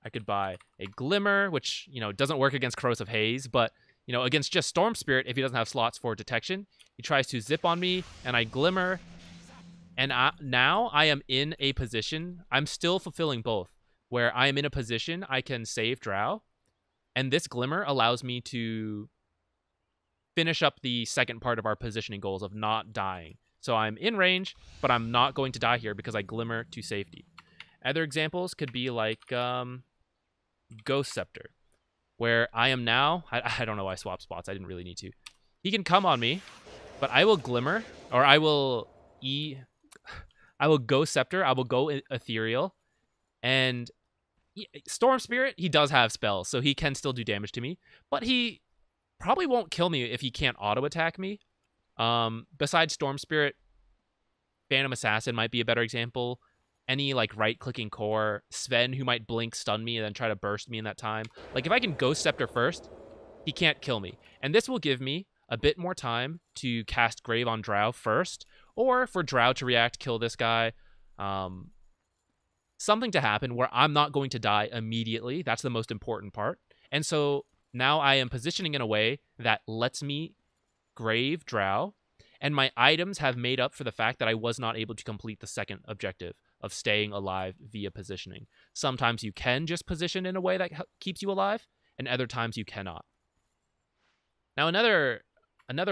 I could buy a Glimmer, which, you know, doesn't work against Corrosive of Haze, but, you know, against just Storm Spirit, if he doesn't have slots for detection, he tries to zip on me, and I Glimmer, and now I am in a position, I'm still fulfilling both, where I am in a position I can save Drow, and this Glimmer allows me to finish up the second part of our positioning goals of not dying. So I'm in range, but I'm not going to die here because I Glimmer to safety. Other examples could be like... Ghost Scepter, where I am now... I don't know why I swapped spots. I didn't really need to. He can come on me, but I will Glimmer, or I will E... I will go Scepter. I will go Ethereal. And Storm Spirit, he does have spells, so he can still do damage to me. But he probably won't kill me if he can't auto-attack me. Besides Storm Spirit, Phantom Assassin might be a better example. Any, like, right-clicking core. Sven, who might blink, stun me, and then try to burst me in that time. Like, if I can Ghost Scepter first, he can't kill me. And this will give me a bit more time to cast Grave on Drow first, or for Drow to react, kill this guy. Something to happen where I'm not going to die immediately. That's the most important part. And so now I am positioning in a way that lets me Grave Drow, and my items have made up for the fact that I was not able to complete the second objective of staying alive via positioning. Sometimes you can just position in a way that keeps you alive, and other times you cannot. Now, another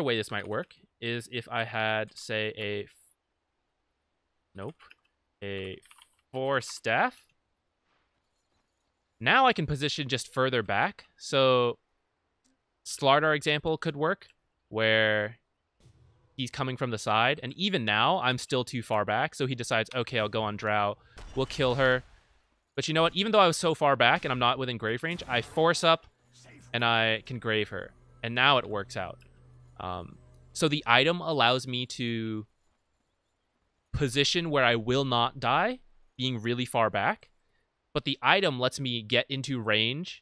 way this might work is if I had, say, a 4 staff. Now I can position just further back. So Slardar example could work, where he's coming from the side, and even now I'm still too far back, so he decides, okay, I'll go on Drow, we'll kill her. But you know what, even though I was so far back and I'm not within grave range, I force up and I can grave her, and now it works out. So the item allows me to position where I will not die, being really far back, but the item lets me get into range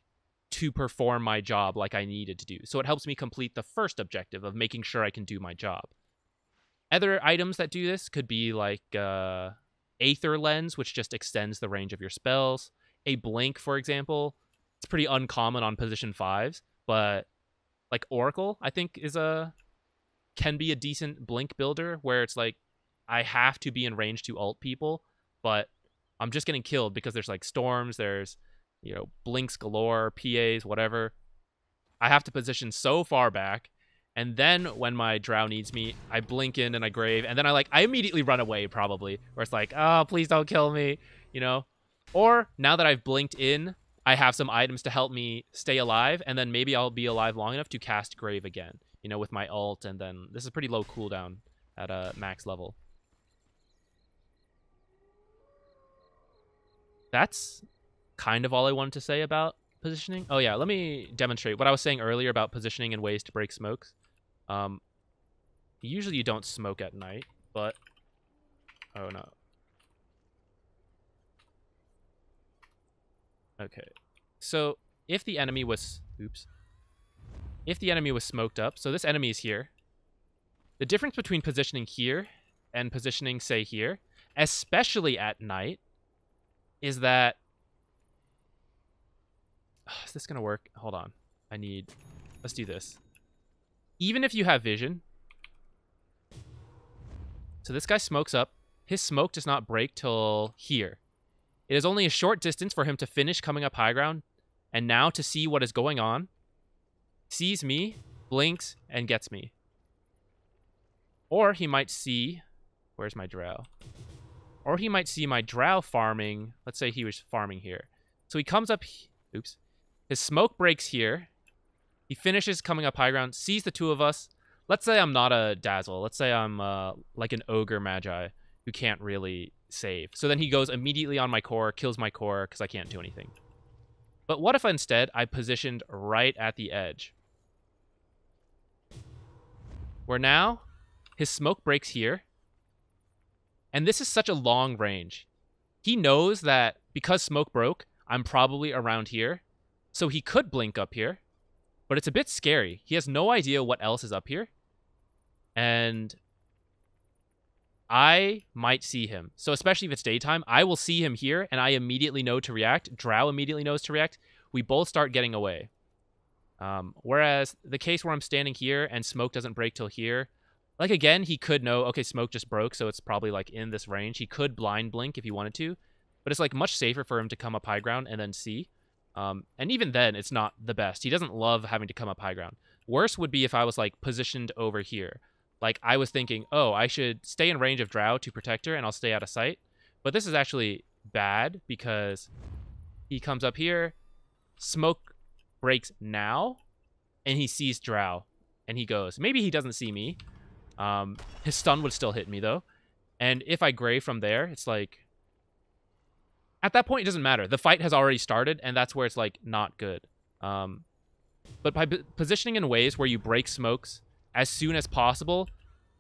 to perform my job like I needed to do. So it helps me complete the first objective of making sure I can do my job. Other items that do this could be like Aether Lens, which just extends the range of your spells. A Blink, for example. It's pretty uncommon on position 5s, but like Oracle, I think, can be a decent Blink builder, where it's like, I have to be in range to ult people, but I'm just getting killed because there's like storms, there's, you know, Blinks galore, PAs, whatever. I have to position so far back, and then when my Drow needs me, I blink in and I grave, and then I immediately run away, probably, where it's like, oh, please don't kill me, you know? Or now that I've blinked in, I have some items to help me stay alive, and then maybe I'll be alive long enough to cast Grave again, you know, with my ult, and then this is pretty low cooldown at a max level. That's kind of all I wanted to say about positioning. Oh yeah, let me demonstrate what I was saying earlier about positioning and ways to break smokes. Usually you don't smoke at night, but oh no. Okay, so if the enemy was smoked up, so this enemy is here. The difference between positioning here and positioning, say, here, especially at night, is that is this gonna work? Hold on. Let's do this. Even if you have vision. So this guy smokes up. His smoke does not break till here. It is only a short distance for him to finish coming up high ground. And now to see what is going on. Sees me, blinks, and gets me. Or he might see... Where's my Drow? Or he might see my Drow farming. Let's say he was farming here. So he comes up... Oops. His smoke breaks here. He finishes coming up high ground, sees the two of us. Let's say I'm not a Dazzle. Let's say I'm like an Ogre Magi who can't really save. So then he goes immediately on my core, kills my core because I can't do anything. But what if instead I positioned right at the edge? Where now his smoke breaks here. And this is such a long range. He knows that because smoke broke, I'm probably around here, so he could blink up here, but it's a bit scary. He has no idea what else is up here, and I might see him. So especially if it's daytime, I will see him here, and I immediately know to react. Drow immediately knows to react. We both start getting away. Whereas the case where I'm standing here and smoke doesn't break till here, like, again, he could know, okay, smoke just broke, so it's probably like in this range. He could blind blink if he wanted to. But it's like much safer for him to come up high ground and then see. And even then, it's not the best. He doesn't love having to come up high ground. Worse would be if I was like positioned over here. Like I was thinking, oh, I should stay in range of Drow to protect her and I'll stay out of sight. But this is actually bad because he comes up here, smoke breaks now, and he sees Drow. And he goes, maybe he doesn't see me. His stun would still hit me though. And if I gray from there, it's like... at that point, it doesn't matter. The fight has already started, and that's where it's, like, not good. But by positioning in ways where you break smokes as soon as possible,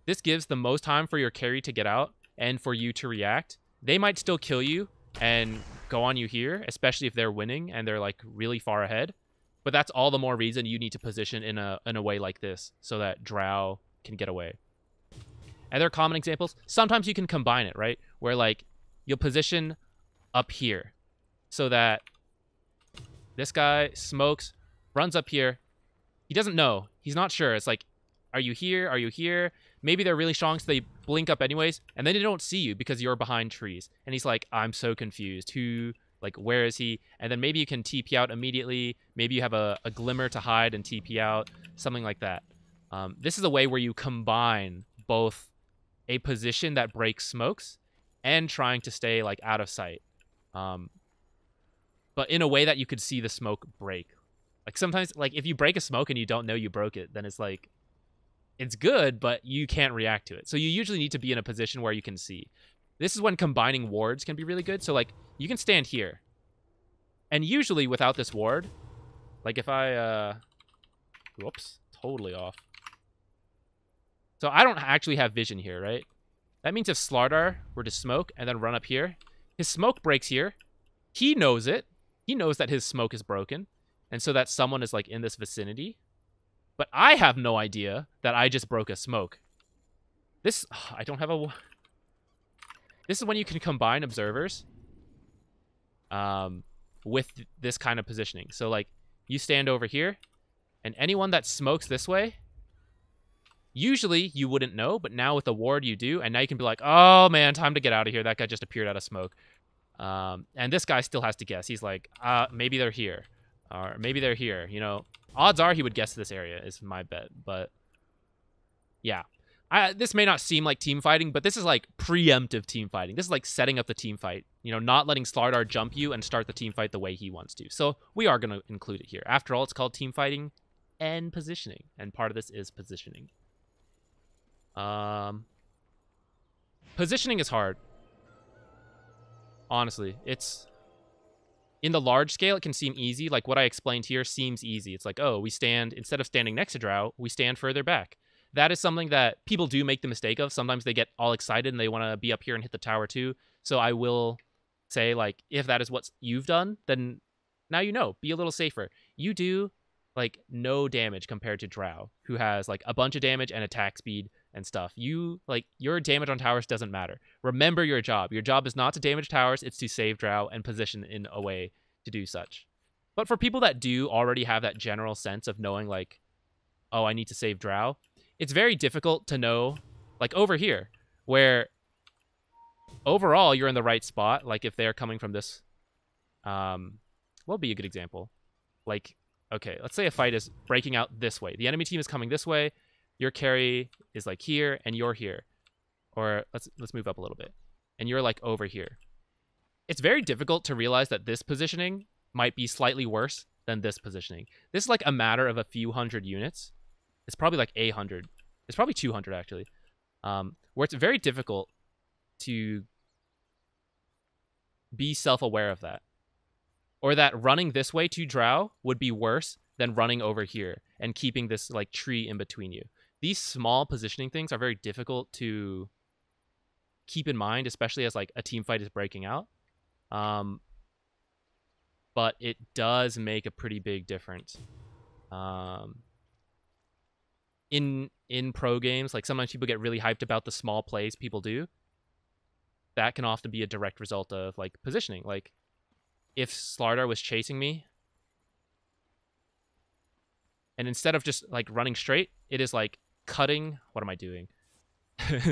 this gives the most time for your carry to get out and for you to react. They might still kill you and go on you here, especially if they're winning and they're, like, really far ahead. But that's all the more reason you need to position in a way like this so that Drow can get away. And there are common examples. Sometimes you can combine it, right? Where, like, you'll position up here so that this guy smokes, runs up here. He doesn't know. He's not sure. It's like, are you here? Are you here? Maybe they're really strong, so they blink up anyways, and then they don't see you because you're behind trees. And he's like, I'm so confused. Who, like, where is he? And then maybe you can TP out immediately. Maybe you have a glimmer to hide and TP out, something like that. This is a way where you combine both a position that breaks smokes and trying to stay, like, out of sight. But in a way that you could see the smoke break. Like, sometimes, like, if you break a smoke and you don't know you broke it, then it's like, it's good, but you can't react to it. So you usually need to be in a position where you can see. This is when combining wards can be really good. So, like, you can stand here. And usually without this ward, like, if I... whoops, totally off. So I don't actually have vision here, right? That means if Slardar were to smoke and then run up here, his smoke breaks here. He knows it. He knows that his smoke is broken. And so that someone is, like, in this vicinity. But I have no idea that I just broke a smoke. This... ugh, I don't have a... This is when you can combine observers with this kind of positioning. So, like, you stand over here, and anyone that smokes this way, usually you wouldn't know, but now with the ward you do, and now you can be like, oh man, time to get out of here. That guy just appeared out of smoke. And this guy still has to guess. He's like, maybe they're here. Or maybe they're here. You know, odds are he would guess this area is my bet. But yeah, this may not seem like team fighting, but this is like preemptive team fighting. This is like setting up the team fight, you know, not letting Slardar jump you and start the team fight the way he wants to. So we are going to include it here. After all, it's called team fighting and positioning. And part of this is positioning. Positioning is hard. Honestly, it's... in the large scale, it can seem easy. Like what I explained here seems easy. It's like, oh, we stand... instead of standing next to Drow, we stand further back. That is something that people do make the mistake of. Sometimes they get all excited and they want to be up here and hit the tower too. So I will say, like, if that is what you've done, then now you know. Be a little safer. You do, like, no damage compared to Drow, who has, like, a bunch of damage and attack speed and stuff. You, like, your damage on towers doesn't matter. Remember your job. Your job is not to damage towers, it's to save Drow and position in a way to do such. But for people that do already have that general sense of knowing, like, oh, I need to save Drow, it's very difficult to know, like, over here, where overall you're in the right spot. Like, if they're coming from this, what would be a good example? Like, okay, let's say a fight is breaking out this way. The enemy team is coming this way. Your carry is, like, here, and you're here. Or let's move up a little bit. And you're, like, over here. It's very difficult to realize that this positioning might be slightly worse than this positioning. This is, like, a matter of a few hundred units. It's probably, like, 100. It's probably 200, actually. Where it's very difficult to be self-aware of that. Or that running this way to Drow would be worse than running over here and keeping this, like, tree in between you. These small positioning things are very difficult to keep in mind, especially as, like, a team fight is breaking out. But it does make a pretty big difference. In pro games, like, sometimes people get really hyped about the small plays people do. That can often be a direct result of, like, positioning. Like, if Slardar was chasing me, and instead of just, like, running straight, it is, like, cutting... what am I doing?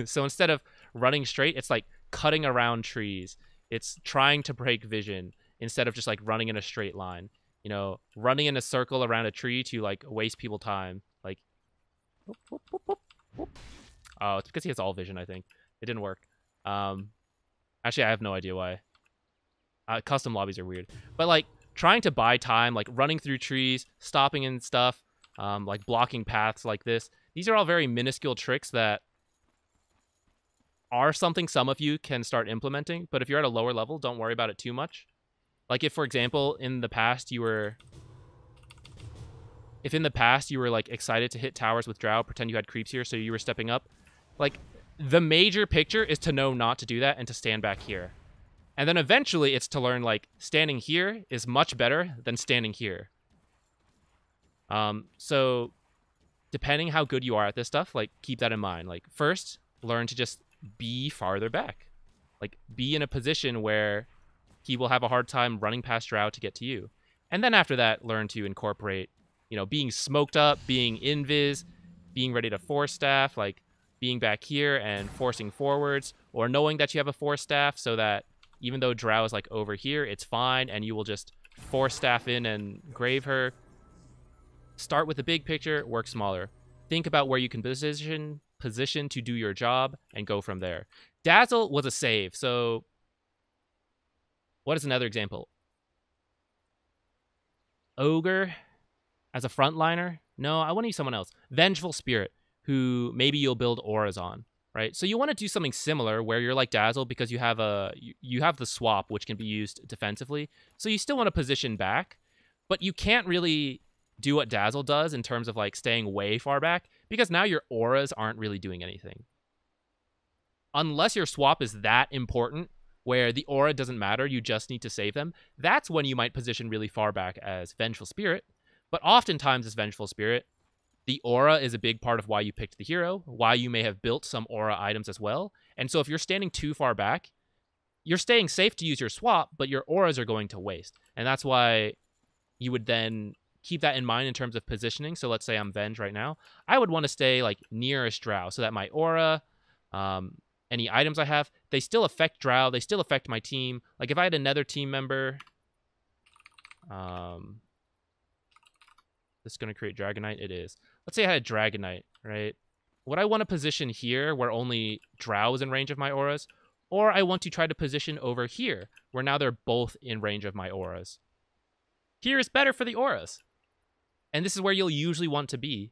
So instead of running straight, it's, like, cutting around trees. It's trying to break vision instead of just, like, running in a straight line. You know, running in a circle around a tree to, like, waste people time. Like, whoop, whoop, whoop, whoop, whoop. Oh, it's because he has all vision, I think. It didn't work. Actually, I have no idea why. Custom lobbies are weird. But, like, trying to buy time, like, running through trees, stopping and stuff... like blocking paths like this. These are all very minuscule tricks that are something some of you can start implementing, but if you're at a lower level, don't worry about it too much. Like if, for example, in the past you were... If in the past you were like excited to hit towers with Drow, pretend you had creeps here, so you were stepping up. Like the major picture is to know not to do that and to stand back here. And then eventually it's to learn like standing here is much better than standing here. So depending how good you are at this stuff, like keep that in mind. Like first learn to just be farther back. Like be in a position where he will have a hard time running past Drow to get to you. And then after that, learn to incorporate, you know, being smoked up, being invis, being ready to force staff, like being back here and forcing forwards, or knowing that you have a force staff so that even though Drow is like over here, it's fine and you will just force staff in and grave her. Start with the big picture, work smaller. Think about where you can position to do your job and go from there. Dazzle was a save. So what is another example? Ogre as a frontliner? No, I want to use someone else. Vengeful Spirit, who maybe you'll build auras on, right? So you want to do something similar where you're like Dazzle because you have the swap, which can be used defensively. So you still want to position back, but you can't really do what Dazzle does in terms of like staying way far back, because now your auras aren't really doing anything. Unless your swap is that important where the aura doesn't matter, you just need to save them. That's when you might position really far back as Vengeful Spirit. But oftentimes as Vengeful Spirit, the aura is a big part of why you picked the hero, why you may have built some aura items as well. And so if you're standing too far back, you're staying safe to use your swap, but your auras are going to waste. And that's why you would then keep that in mind in terms of positioning. So let's say I'm Venge right now. I would want to stay like nearest Drow so that my aura, any items I have, they still affect Drow. They still affect my team. Like if I had another team member... this is going to create Dragonite. It is. Let's say I had a Dragonite, right? Would I want to position here where only Drow is in range of my auras? Or I want to try to position over here where now they're both in range of my auras. Here is better for the auras. And this is where you'll usually want to be.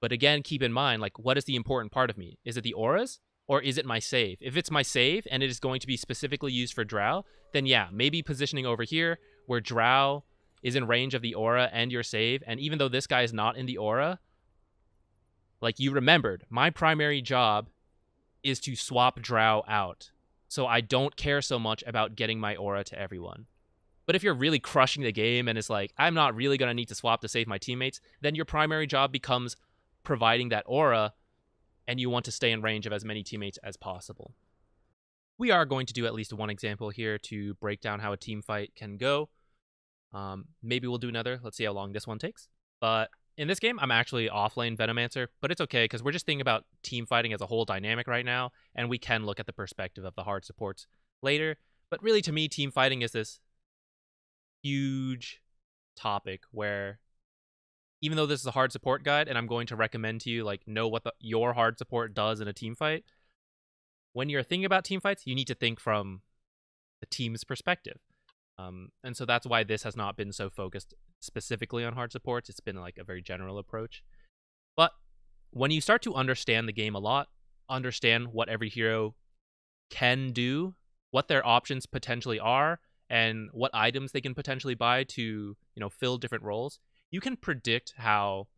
But again, keep in mind, like, what is the important part of me? Is it the auras or is it my save? If it's my save and it is going to be specifically used for Drow, then yeah, maybe positioning over here where Drow is in range of the aura and your save. And even though this guy is not in the aura, like, you remembered, my primary job is to swap Drow out. So I don't care so much about getting my aura to everyone. But if you're really crushing the game and it's like, I'm not really going to need to swap to save my teammates, then your primary job becomes providing that aura, and you want to stay in range of as many teammates as possible. We are going to do at least one example here to break down how a team fight can go. Maybe we'll do another. Let's see how long this one takes. But in this game, I'm actually offlane Venomancer, but it's okay because we're just thinking about team fighting as a whole dynamic right now, and we can look at the perspective of the hard supports later. But really, to me, team fighting is this huge topic where, even though this is a hard support guide, and I'm going to recommend to you, like, know what your hard support does in a team fight. When you're thinking about team fights, you need to think from the team's perspective. And so that's why this has not been so focused specifically on hard supports. It's been like a very general approach. But when you start to understand the game a lot, understand what every hero can do, what their options potentially are, and what items they can potentially buy to, you know, fill different roles, you can predict how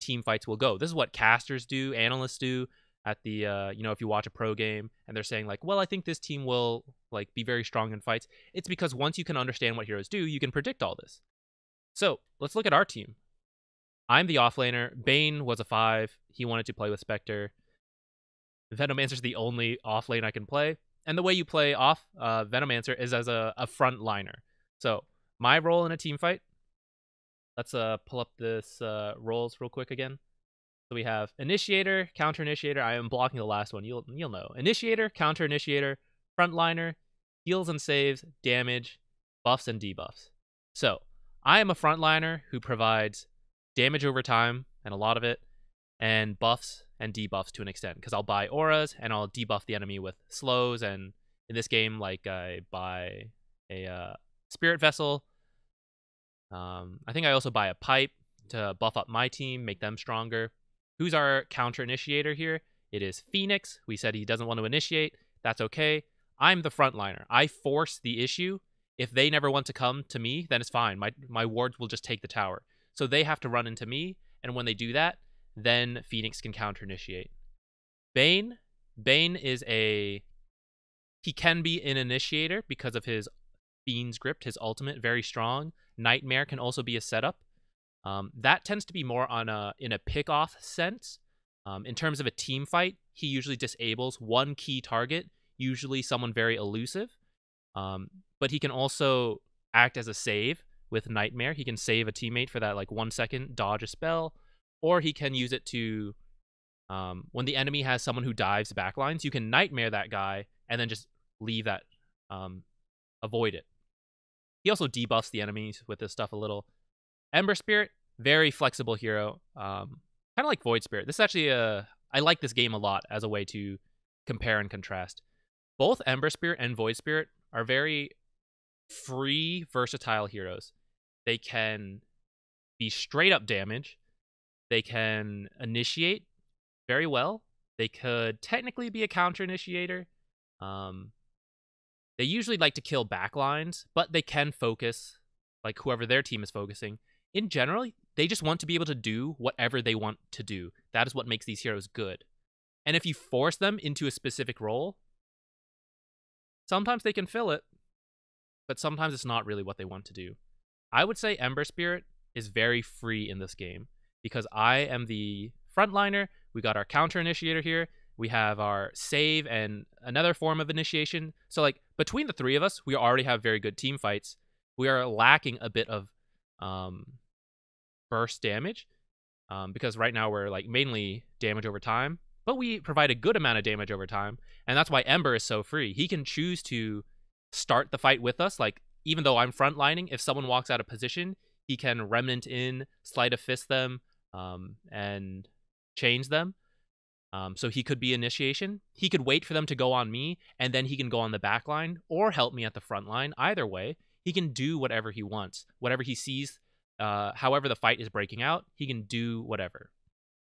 team fights will go. This is what casters do, analysts do at the, you know, if you watch a pro game and they're saying like, well, I think this team will like be very strong in fights. It's because once you can understand what heroes do, you can predict all this. So let's look at our team. I'm the offlaner. Bane was a 5. He wanted to play with Spectre. Venomancer is the only offlane I can play. And the way you play off Venomancer is as a front liner. So my role in a team fight, let's pull up this roles real quick again. So we have Initiator, Counter-Initiator. I am blocking the last one. You'll know. Initiator, Counter-Initiator, Frontliner, heals and saves, damage, buffs and debuffs. So I am a frontliner who provides damage over time, and a lot of it, and buffs and debuffs to an extent, because I'll buy auras and I'll debuff the enemy with slows, and in this game, like, I buy a Spirit Vessel. I think I also buy a Pipe to buff up my team, make them stronger. Who's our counter initiator here? It is Phoenix. We said he doesn't want to initiate. That's okay. I'm the frontliner. I force the issue. If they never want to come to me, then it's fine. My wards will just take the tower. So they have to run into me, and when they do that, then Phoenix can counter-initiate. Bane. Bane is a... He can be an initiator because of his Fiend's Grip, his ultimate, very strong. Nightmare can also be a setup. That tends to be more on in a pick-off sense. In terms of a team fight, he usually disables one key target, usually someone very elusive. But he can also act as a save with Nightmare. He can save a teammate for that 1 second, dodge a spell, or he can use it to, when the enemy has someone who dives backlines, you can Nightmare that guy and then just leave that, avoid it. He also debuffs the enemies with this stuff a little. Ember Spirit, very flexible hero, kind of like Void Spirit. This is actually I like this game a lot as a way to compare and contrast. Both Ember Spirit and Void Spirit are very free, versatile heroes. They can be straight up damage. They can initiate very well. They could technically be a counter initiator. They usually like to kill backlines, but they can focus, like whoever their team is focusing. In general, they just want to be able to do whatever they want to do. That is what makes these heroes good. And if you force them into a specific role, sometimes they can fill it, but sometimes it's not really what they want to do. I would say Ember Spirit is very free in this game because I am the frontliner. We got our counter initiator here. We have our save and another form of initiation. So between the three of us, we already have very good team fights. We are lacking a bit of burst damage because right now we're mainly damage over time, but we provide a good amount of damage over time, and that's why Ember is so free. He can choose to start the fight with us. Even though I'm frontlining, if someone walks out of position, he can remnant in, sleight of fist them, and change them. So he could be initiation. He could wait for them to go on me, and then he can go on the back line or help me at the front line. Either way, he can do whatever he wants, whatever he sees. However the fight is breaking out, he can do whatever.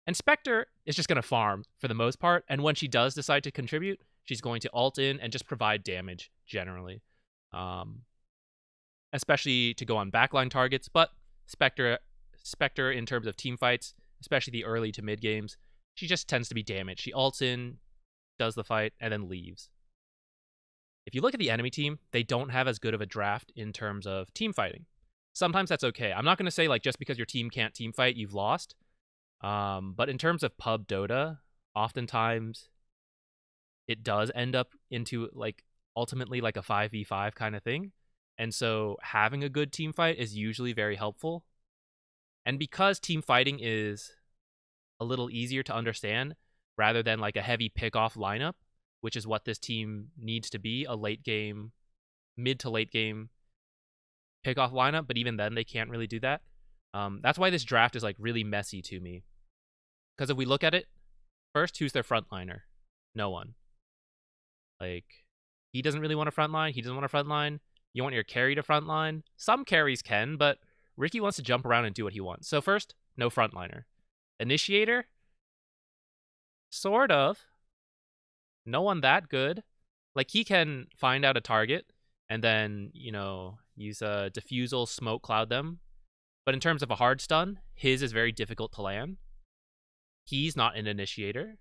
And Spectre is just going to farm for the most part, and when she does decide to contribute, she's going to ult in and just provide damage generally, especially to go on backline targets. But Spectre in terms of team fights, especially the early to mid games, she just tends to be damaged. She ults in, does the fight, and then leaves. If you look at the enemy team, they don't have as good of a draft in terms of team fighting. Sometimes that's okay. I'm not going to say just because your team can't team fight, you've lost. But in terms of pub Dota, oftentimes it does end up into ultimately a 5v5 kind of thing. And so having a good team fight is usually very helpful. And because team fighting is a little easier to understand rather than a heavy pick-off lineup, which is what this team needs to be, a late game, mid to late game pickoff lineup, but even then they can't really do that. That's why this draft is really messy to me, because if we look at it first, who's their frontliner? No one. He doesn't really want a frontline. He doesn't want a frontline. You want your carry to frontline. Some carries can, but Ricky wants to jump around and do what he wants. So first, no frontliner. Initiator, sort of. No one that good. He can find out a target and then use a diffusal, smoke cloud them. But in terms of a hard stun, his is very difficult to land. He's not an initiator.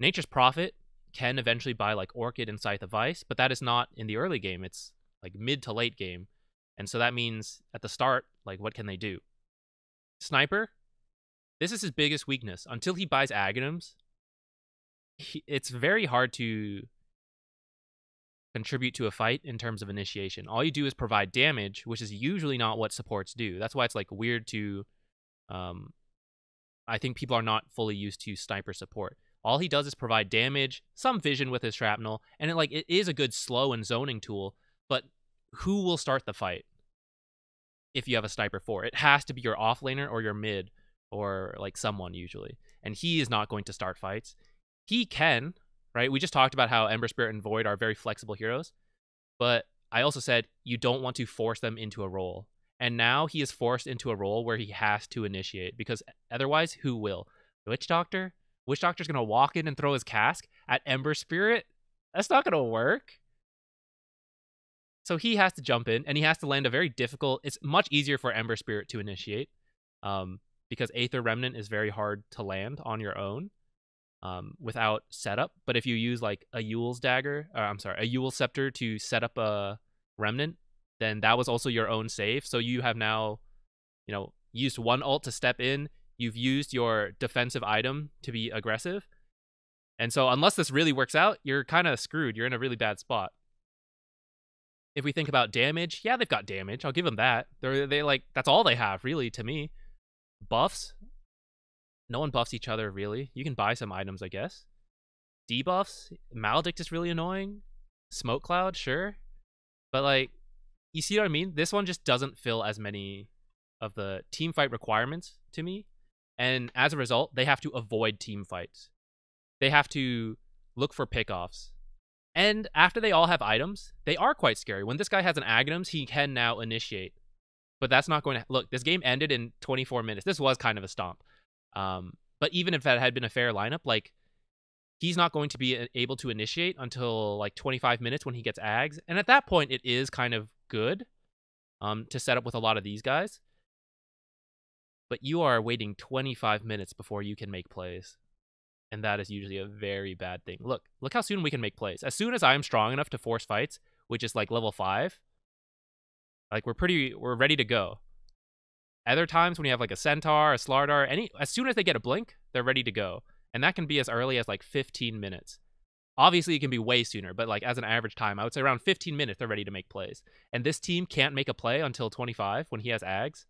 Nature's Prophet can eventually buy Orchid and Scythe of Vice, but that is not in the early game. It's mid to late game. And so that means at the start, what can they do? Sniper, this is his biggest weakness. Until he buys Aghanims, it's very hard to contribute to a fight in terms of initiation. All you do is provide damage, which is usually not what supports do. That's why it's weird to I think people are not fully used to sniper support. All he does is provide damage, some vision with his shrapnel, and it is a good slow and zoning tool, but who will start the fight if you have a sniper for? It has to be your off laner or your mid or someone usually. And he is not going to start fights. He can, right? We just talked about how Ember Spirit and Void are very flexible heroes, but I also said you don't want to force them into a role. And now he is forced into a role where he has to initiate, because otherwise, who will? The Witch Doctor? Witch Doctor's going to walk in and throw his cask at Ember Spirit? That's not going to work. So he has to jump in, and he has to land a very difficult... It's much easier for Ember Spirit to initiate, because Aether Remnant is very hard to land on your own without setup. But if you use like a Yule's Dagger, or I'm sorry, a Yule Scepter to set up a Remnant, then that was also your own save. So you have now, you know, used one ult to step in. You've used your defensive item to be aggressive. And so unless this really works out, you're kind of screwed. You're in a really bad spot. If we think about damage, yeah, they've got damage. I'll give them that. They like, that's all they have, really, to me. Buffs. No one buffs each other, really. You can buy some items, I guess. Debuffs. Maledict is really annoying. Smoke Cloud, sure. But, like, you see what I mean? This one just doesn't fill as many of the team fight requirements to me. And as a result, they have to avoid team fights. They have to look for pickoffs. And after they all have items, they are quite scary. When this guy has an Aghanims, he can now initiate. But that's not going to... Look, this game ended in 24 minutes. This was kind of a stomp. But even if that had been a fair lineup, like, he's not going to be able to initiate until, like, 25 minutes when he gets Aghs. And at that point, it is kind of good to set up with a lot of these guys. But you are waiting 25 minutes before you can make plays. And that is usually a very bad thing. Look how soon we can make plays. As soon as I'm strong enough to force fights, which is like level 5, like we're ready to go. Other times when you have like a Centaur, a Slardar, as soon as they get a blink, they're ready to go. And that can be as early as like 15 minutes. Obviously it can be way sooner, but like as an average time, I would say around 15 minutes, they're ready to make plays. And this team can't make a play until 25 when he has Aghs,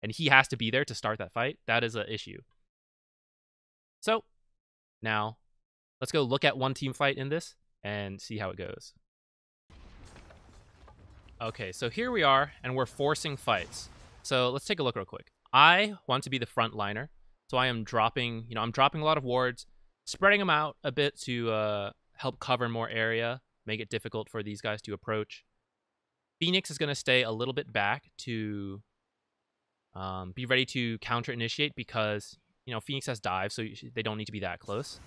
and he has to be there to start that fight. That is an issue. So now, let's go look at one team fight in this and see how it goes. Okay, so here we are, and we're forcing fights. So let's take a look real quick. I want to be the front liner, so I am dropping, I'm dropping a lot of wards, spreading them out a bit to help cover more area, make it difficult for these guys to approach. Phoenix is going to stay a little bit back to be ready to counter-initiate because... Phoenix has dive, so they don't need to be that close.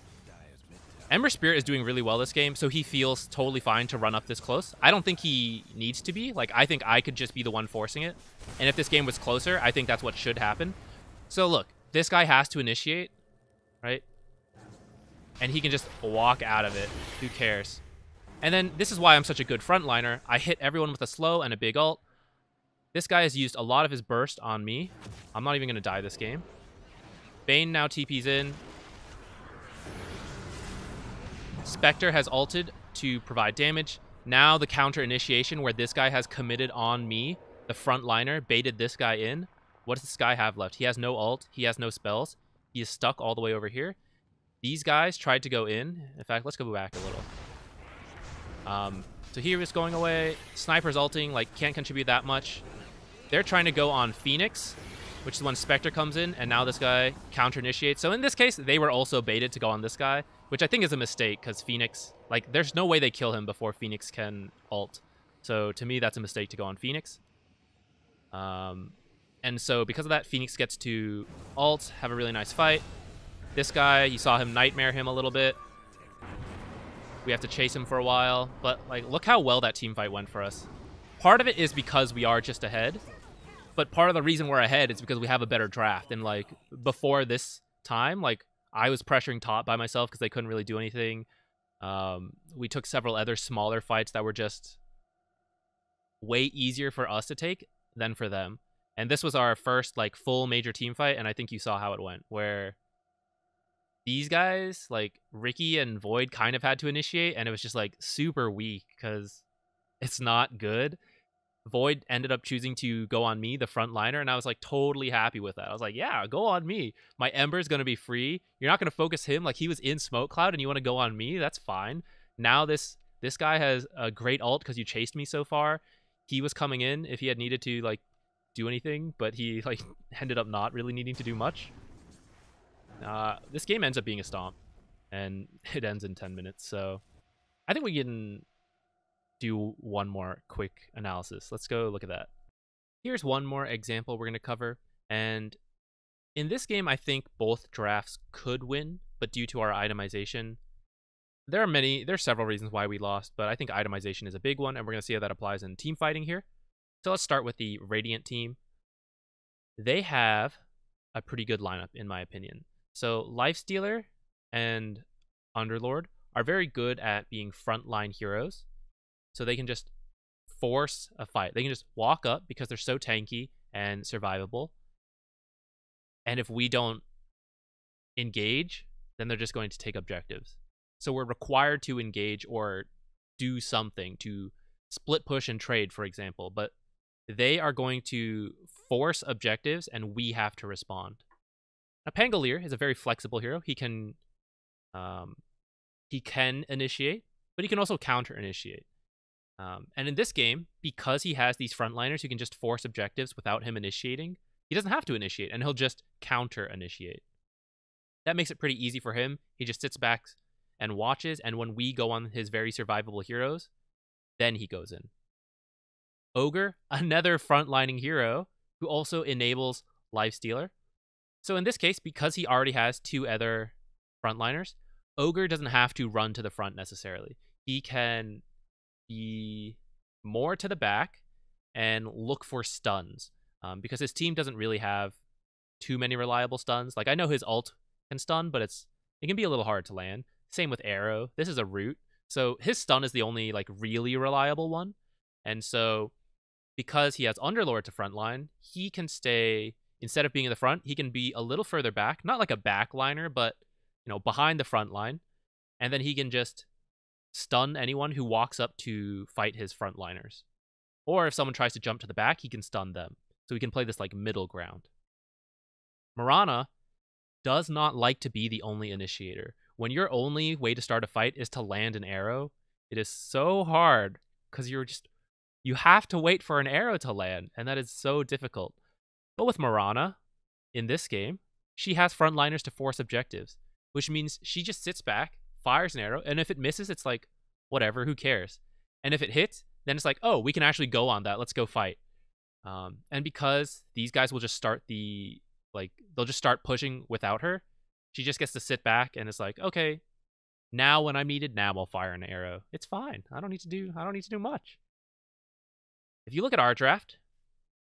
Ember Spirit is doing really well this game, so he feels totally fine to run up this close. I don't think he needs to be. Like, I think I could just be the one forcing it. And if this game was closer, I think that's what should happen. So, look. This guy has to initiate, right? And he can just walk out of it. Who cares? And then, this is why I'm such a good frontliner. I hit everyone with a slow and a big ult. This guy has used a lot of his burst on me. I'm not even going to die this game. Vayne now TP's in. Spectre has ulted to provide damage. Now the counter initiation where this guy has committed on me. The frontliner baited this guy in. What does this guy have left? He has no ult. He has no spells. He is stuck all the way over here. These guys tried to go in. In fact, let's go back a little. So here is going away. Sniper's ulting. Like, can't contribute that much. They're trying to go on Phoenix, which is when Spectre comes in, and now this guy counter-initiates. So in this case, they were also baited to go on this guy, which I think is a mistake, because Phoenix... Like, there's no way they kill him before Phoenix can ult. So to me, that's a mistake to go on Phoenix. And so because of that, Phoenix gets to ult, have a really nice fight. This guy, you saw him nightmare him a little bit. We have to chase him for a while. But, like, look how well that team fight went for us. Part of it is because we are just ahead. But part of the reason we're ahead is because we have a better draft. And, like, before this time, like, I was pressuring top by myself because they couldn't really do anything. We took several other smaller fights that were just way easier for us to take than for them. And this was our first, like, full major team fight. And I think you saw how it went, where these guys, like, Ricky and Void kind of had to initiate. And it was just, like, super weak because it's not good. Void ended up choosing to go on me, the frontliner, and I was like totally happy with that. I was like, yeah, go on me. My Ember is going to be free. You're not going to focus him. Like, he was in Smoke Cloud and you want to go on me? That's fine. Now this guy has a great ult because you chased me so far. He was coming in if he had needed to, like, do anything, but he, like, ended up not really needing to do much. This game ends up being a stomp, and it ends in 10 minutes. So I think we can do one more quick analysis. Let's go look at that. Here's one more example we're going to cover. And in this game, I think both drafts could win but due to our itemization, there's several reasons why we lost, but I think itemization is a big one, and we're going to see how that applies in team fighting here. So let's start with the Radiant team. They have a pretty good lineup, in my opinion. So Lifestealer and Underlord are very good at being frontline heroes, so they can just force a fight. They can just walk up because they're so tanky and survivable. And if we don't engage, then they're just going to take objectives. So we're required to engage or do something to split push and trade, for example, but they are going to force objectives and we have to respond. Now Pangolier is a very flexible hero. He can initiate, but he can also counter initiate. And in this game, because he has these frontliners who can just force objectives without him initiating, he doesn't have to initiate and he'll just counter initiate. That makes it pretty easy for him. He just sits back and watches, and when we go on his very survivable heroes, then he goes in. Ogre, another frontlining hero who also enables Lifestealer. So in this case, because he already has two other frontliners, Ogre doesn't have to run to the front necessarily. He can be more to the back and look for stuns, because his team doesn't really have too many reliable stuns. Like, I know his ult can stun, but it can be a little hard to land. Same with Arrow. This is a root, so his stun is the only like really reliable one. And so because he has Underlord to frontline, he can stay, instead of being in the front, he can be a little further back, not like a backliner, but you know, behind the front line, and then he can just stun anyone who walks up to fight his frontliners. Or if someone tries to jump to the back, he can stun them. So he can play this like middle ground. Mirana does not like to be the only initiator. When your only way to start a fight is to land an arrow, it is so hard because you have to wait for an arrow to land, and that is so difficult. But with Mirana, in this game, she has frontliners to force objectives, which means she just sits back, fires an arrow, and if it misses, it's like, whatever, who cares? And if it hits, then it's like, oh, we can actually go on that, let's go fight. And because these guys will just start they'll just start pushing without her, she just gets to sit back and it's like, okay, now when I'm needed, now I'll fire an arrow. It's fine, I don't need to do much. If you look at our draft,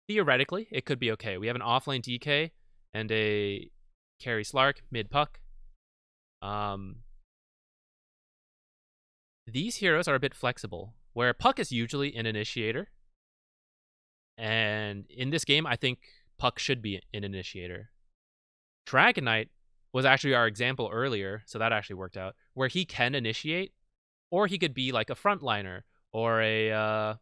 theoretically, it could be okay. We have an offlane DK and a carry Slark, mid Puck. These heroes are a bit flexible, where Puck is usually an initiator. And in this game, I think Puck should be an initiator. Dragonite was actually our example earlier, so that actually worked out, where he can initiate, or he could be like a frontliner, or a,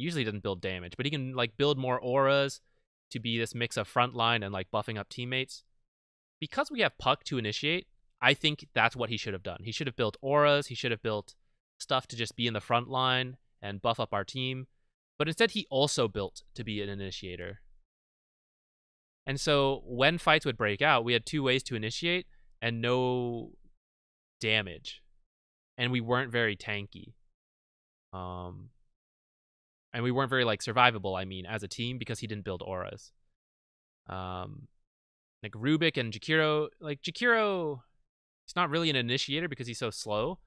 usually doesn't build damage, but he can like build more auras to be this mix of frontline and like buffing up teammates. Because we have Puck to initiate, I think that's what he should have done. He should have built auras, he should have built stuff to just be in the front line and buff up our team. But instead, he also built to be an initiator. And so when fights would break out, we had two ways to initiate and no damage. And we weren't very tanky. And we weren't very like survivable, as a team, because he didn't build auras. Like Rubik and Jakiro, he's not really an initiator because he's so slow.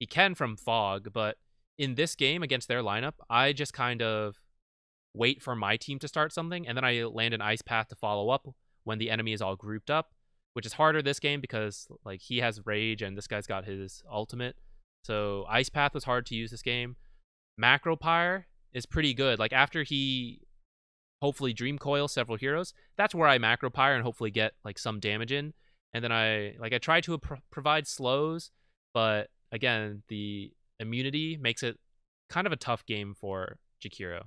He can from fog, but in this game against their lineup, I just kind of wait for my team to start something, and then I land an ice path to follow up when the enemy is all grouped up, which is harder this game because like he has rage and this guy's got his ultimate. So ice path was hard to use this game. Macropyre is pretty good. Like after he hopefully dream coil several heroes, that's where I macropyre and hopefully get like some damage in. And then I try to provide slows, but again, the immunity makes it kind of a tough game for Jakiro.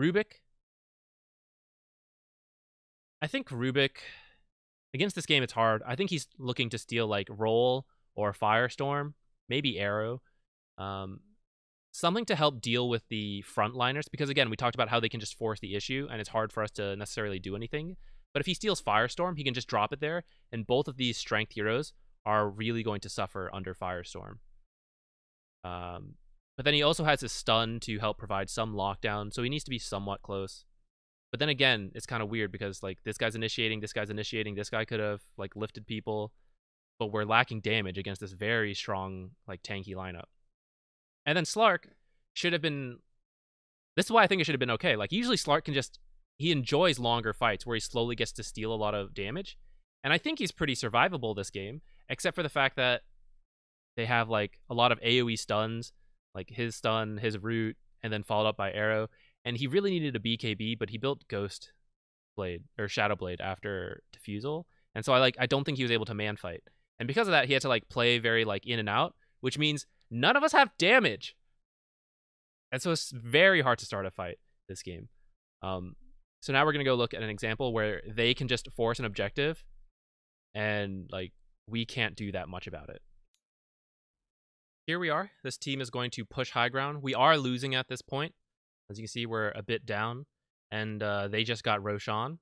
Rubik, I think Rubik against this game, it's hard. I think he's looking to steal like Roll or Firestorm, maybe Arrow, something to help deal with the frontliners, because again, we talked about how they can just force the issue and it's hard for us to necessarily do anything. But if he steals Firestorm, he can just drop it there, and both of these strength heroes are really going to suffer under Firestorm. But then he also has his stun to help provide some lockdown, so he needs to be somewhat close. But then again, it's kind of weird because like this guy's initiating, this guy could have like lifted people, but we're lacking damage against this very strong like tanky lineup. And then Slark should have been, this is why I think it should have been okay. Like usually Slark can just, he enjoys longer fights where he slowly gets to steal a lot of damage. And I think he's pretty survivable this game, except for the fact that they have like a lot of AoE stuns, like his stun, his root, and then followed up by arrow. And he really needed a BKB, but he built Ghost Blade or Shadow Blade after Diffusal, and so I don't think he was able to man fight, and because of that, he had to like play very like in and out, which means none of us have damage, and so it's very hard to start a fight this game. So now we're gonna go look at an example where they can just force an objective, and like we can't do that much about it. Here we are. This team is going to push high ground. We are losing at this point. As you can see, we're a bit down, and they just got Roshan.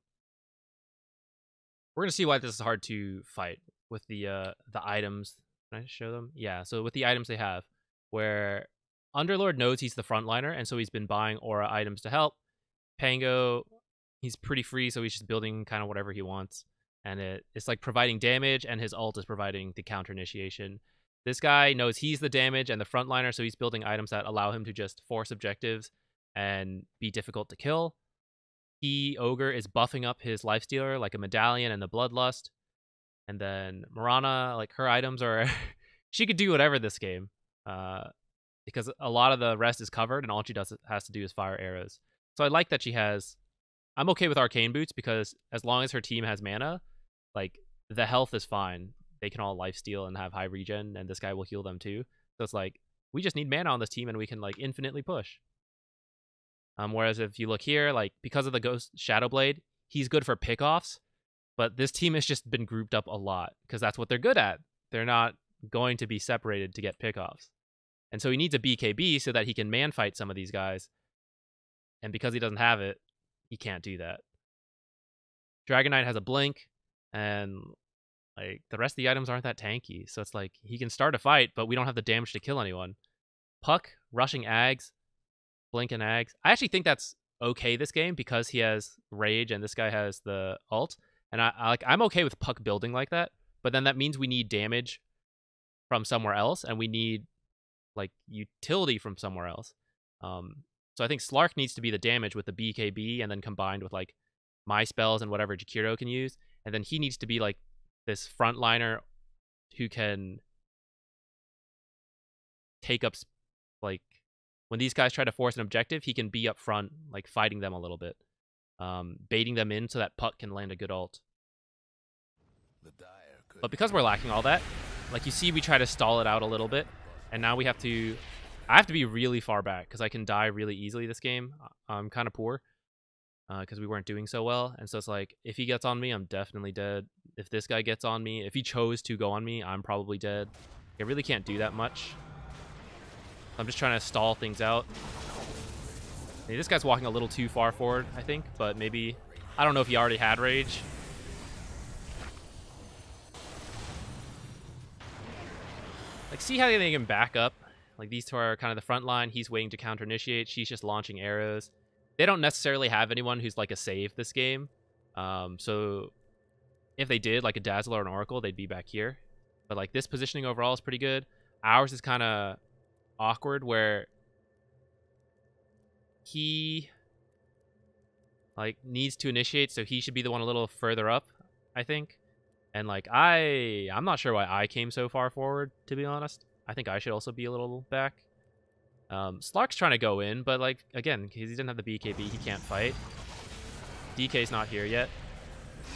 We're going to see why this is hard to fight with the items. Can I show them? Yeah, so with the items they have, where Underlord knows he's the frontliner, and so he's been buying aura items to help. Pango, he's pretty free, so he's just building kind of whatever he wants, and it's like providing damage, and his ult is providing the counter initiation. This guy knows he's the damage and the frontliner, so he's building items that allow him to just force objectives and be difficult to kill. He, Ogre, is buffing up his lifestealer like a medallion and the bloodlust. And then Mirana, like her items are... she could do whatever this game. Because a lot of the rest is covered and all she does has to do is fire arrows. So I like that she has... I'm okay with Arcane Boots because as long as her team has mana, like the health is fine. They can all lifesteal and have high regen and this guy will heal them too. So it's like, we just need mana on this team and we can like infinitely push. Whereas if you look here, like because of the Ghost Shadow Blade, he's good for pickoffs, but this team has just been grouped up a lot because that's what they're good at. They're not going to be separated to get pickoffs. And so he needs a BKB so that he can man fight some of these guys. And because he doesn't have it, he can't do that. Dragonite has a blink and like the rest of the items aren't that tanky. So it's like he can start a fight, but we don't have the damage to kill anyone. Puck, rushing Ags. Blink and Ags. I actually think that's okay this game because he has rage and this guy has the ult, and I'm okay with Puck building like that. But then that means we need damage from somewhere else, and we need like utility from somewhere else. So I think Slark needs to be the damage with the BKB, and then combined with like my spells and whatever Jakiro can use, and then he needs to be like this frontliner who can take up like. When these guys try to force an objective, he can be up front, like fighting them a little bit, baiting them in so that Puck can land a good ult. But because we're lacking all that, like you see, we try to stall it out a little bit, and now we have to. I have to be really far back because I can die really easily this game. I'm kind of poor because we weren't doing so well, and so it's like if he gets on me, I'm definitely dead. If this guy gets on me, if he chose to go on me, I'm probably dead. I really can't do that much. I'm just trying to stall things out. Hey, this guy's walking a little too far forward, I think, but maybe... I don't know if he already had rage. Like, see how they can back up? Like, these two are kind of the front line. He's waiting to counter-initiate. She's just launching arrows. They don't necessarily have anyone who's, like, a save this game. So, if they did, like, a Dazzle or an Oracle, they'd be back here. But, like, this positioning overall is pretty good. Ours is kind of... awkward where he like needs to initiate, so he should be the one a little further up, I think, and like I'm not sure why I came so far forward, to be honest. I think I should also be a little back. Slark's trying to go in, but like again, because he didn't have the BKB, he can't fight. DK's not here yet,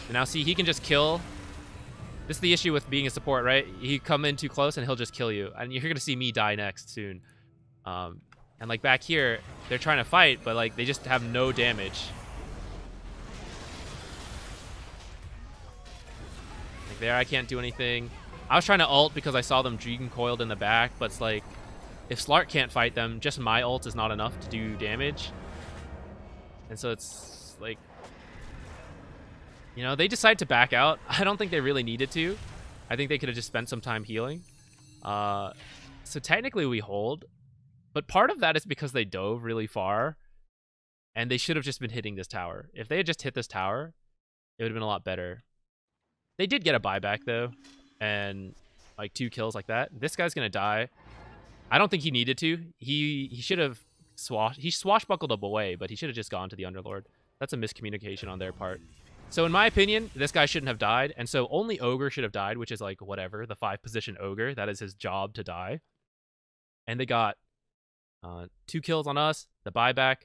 and now see, he can just kill. This is the issue with being a support, right? You come in too close and he'll just kill you. And you're going to see me die next soon. And like back here, they're trying to fight, but like they just have no damage. Like there, I can't do anything. I was trying to ult because I saw them Dream Coiled in the back, but it's like if Slark can't fight them, just my ult is not enough to do damage. And so it's like... you know, they decide to back out. I don't think they really needed to. I think they could have just spent some time healing. So technically we hold, but part of that is because they dove really far. And they should have just been hitting this tower. If they had just hit this tower, it would have been a lot better. They did get a buyback, though. And, like, 2 kills like that. This guy's going to die. I don't think he needed to. He should have swashbuckled up away, but he should have just gone to the Underlord. That's a miscommunication on their part. So, in my opinion, this guy shouldn't have died. And so, only Ogre should have died, which is, like, whatever. The 5-position Ogre. That is his job to die. And they got 2 kills on us. The buyback.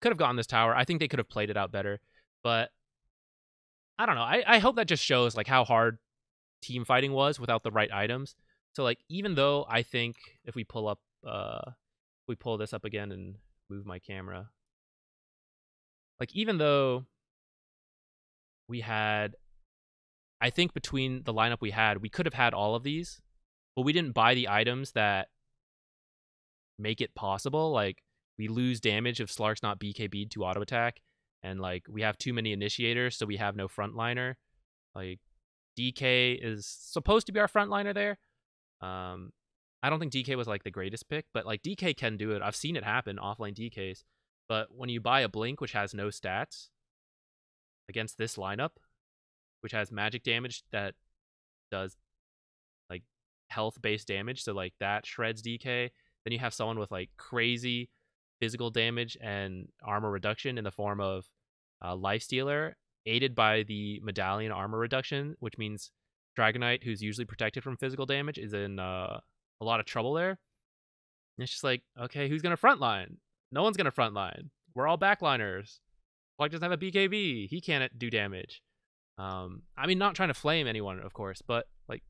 Could have gotten this tower. I think they could have played it out better. But I don't know. I hope that just shows like how hard team fighting was without the right items. So like even though I think if we pull up we pull this up again and move my camera. Like even though we had I think between the lineup we had, we could have had all of these, but we didn't buy the items that make it possible. Like we lose damage if Slark's not BKB'd to auto attack, and like we have too many initiators, so we have no frontliner. Like DK is supposed to be our frontliner there. I don't think DK was like the greatest pick, but like DK can do it. I've seen it happen offlane DKs. But when you buy a Blink which has no stats against this lineup, which has magic damage that does like health-based damage, so like that shreds DK. Then you have someone with like crazy physical damage and armor reduction in the form of Lifestealer, aided by the Medallion armor reduction, which means Dragonite, who's usually protected from physical damage, is in a lot of trouble there. And it's just like, okay, who's going to frontline? No one's going to frontline. We're all backliners. Slark doesn't have a BKB. He can't do damage. I mean, not trying to flame anyone, of course, but like,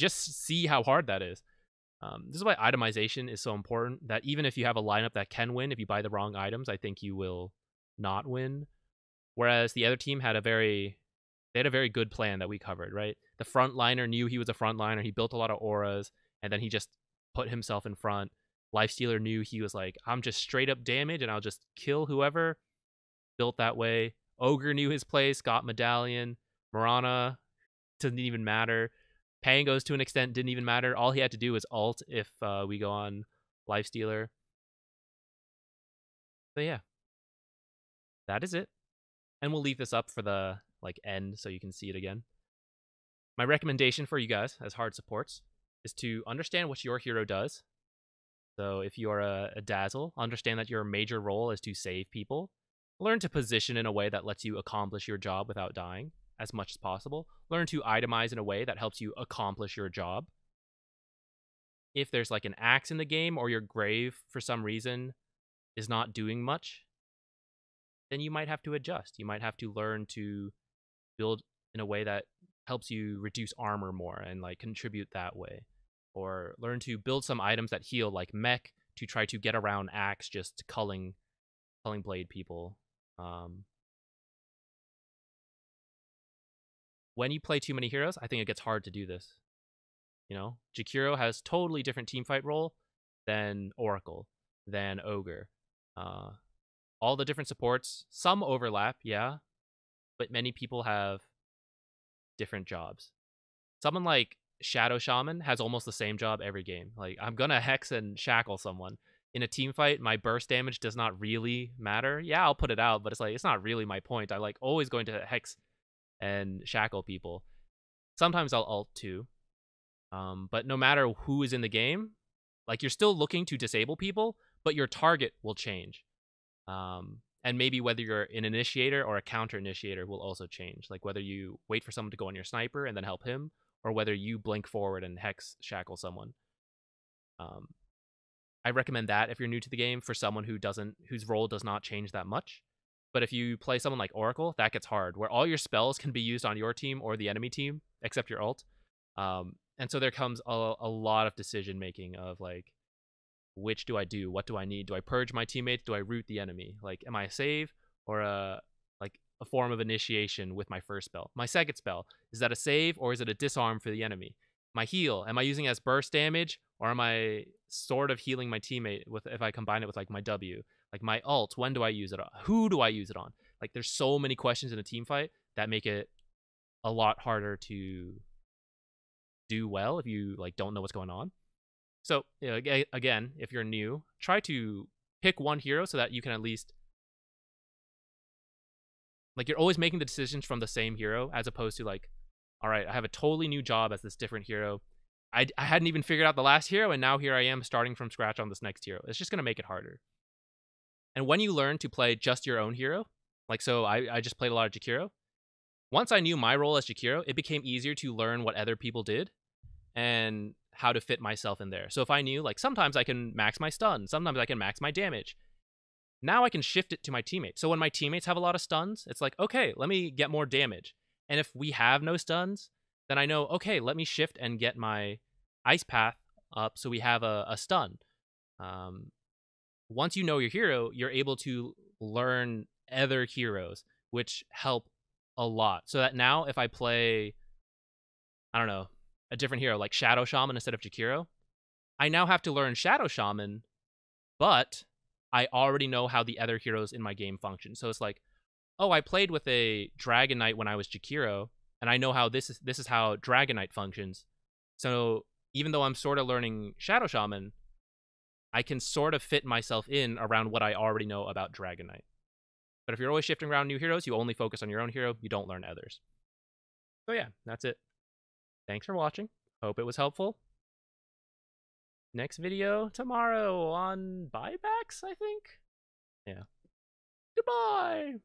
just see how hard that is. This is why itemization is so important, that even if you have a lineup that can win, if you buy the wrong items, I think you will not win. Whereas the other team had a very good plan that we covered, right? The frontliner knew he was a frontliner. He built a lot of auras, and then he just put himself in front. Lifestealer knew he was like, I'm just straight up damage, and I'll just kill whoever. Built that way. Ogre knew his place, got Medallion. Marana doesn't even matter. Pangos, to an extent, didn't even matter. All he had to do was ult if we go on Lifestealer. So yeah, that is it. And we'll leave this up for the like end so you can see it again. My recommendation for you guys as hard supports is to understand what your hero does. So if you are a Dazzle, understand that your major role is to save people. Learn to position in a way that lets you accomplish your job without dying as much as possible. Learn to itemize in a way that helps you accomplish your job. If there's like an axe in the game or your Grave for some reason is not doing much, then you might have to adjust. You might have to learn to build in a way that helps you reduce armor more and like contribute that way. Or learn to build some items that heal like Mech to try to get around axe just culling blade people. When you play too many heroes, I think it gets hard to do this. You know, Jakiro has totally different teamfight role than Oracle, than Ogre. All the different supports, some overlap, yeah, but many people have different jobs. Someone like Shadow Shaman has almost the same job every game. Like, I'm gonna hex and shackle someone. In a teamfight, my burst damage does not really matter. Yeah, I'll put it out, but it's like, it's not really my point. I like always going to hex and shackle people. Sometimes I'll ult too, but no matter who is in the game, like you're still looking to disable people, but your target will change, and maybe whether you're an initiator or a counter initiator will also change, like whether you wait for someone to go on your sniper and then help him, or whether you blink forward and hex shackle someone. I recommend that if you're new to the game for someone whose role does not change that much. But if you play someone like Oracle, that gets hard, where all your spells can be used on your team or the enemy team, except your ult. And so there comes a lot of decision-making of, like, which do I do? What do I need? Do I purge my teammates? Do I root the enemy? Like, am I a save or a form of initiation with my first spell? My second spell, is that a save or is it a disarm for the enemy? My heal, am I using it as burst damage, or am I sort of healing my teammate with if I combine it with, like, my W? Like, my ult, when do I use it on? Who do I use it on? Like, there's so many questions in a team fight that make it a lot harder to do well if you, like, don't know what's going on. So, you know, again, if you're new, try to pick one hero so that you can at least Like, you're always making the decisions from the same hero, as opposed to like, all right, I have a totally new job as this different hero. I hadn't even figured out the last hero, and now here I am starting from scratch on this next hero. It's just going to make it harder. And when you learn to play just your own hero, like, so I just played a lot of Jakiro. Once I knew my role as Jakiro, it became easier to learn what other people did and how to fit myself in there. So if I knew, like, sometimes I can max my stun, sometimes I can max my damage. Now I can shift it to my teammates. So when my teammates have a lot of stuns, it's like, okay, let me get more damage. And if we have no stuns, then I know, okay, let me shift and get my ice path up so we have a stun. Once you know your hero, you're able to learn other heroes, which help a lot. So that now if I play, I don't know, a different hero, like Shadow Shaman instead of Jakiro, I now have to learn Shadow Shaman, but I already know how the other heroes in my game function. So it's like, oh, I played with a Dragon Knight when I was Jakiro, and I know how this is how Dragon Knight functions. So even though I'm sort of learning Shadow Shaman, I can sort of fit myself in around what I already know about Dragon Knight. But if you're always shifting around new heroes, you only focus on your own hero, you don't learn others. So yeah, that's it. Thanks for watching. Hope it was helpful. Next video tomorrow on buybacks, I think. Yeah. Goodbye!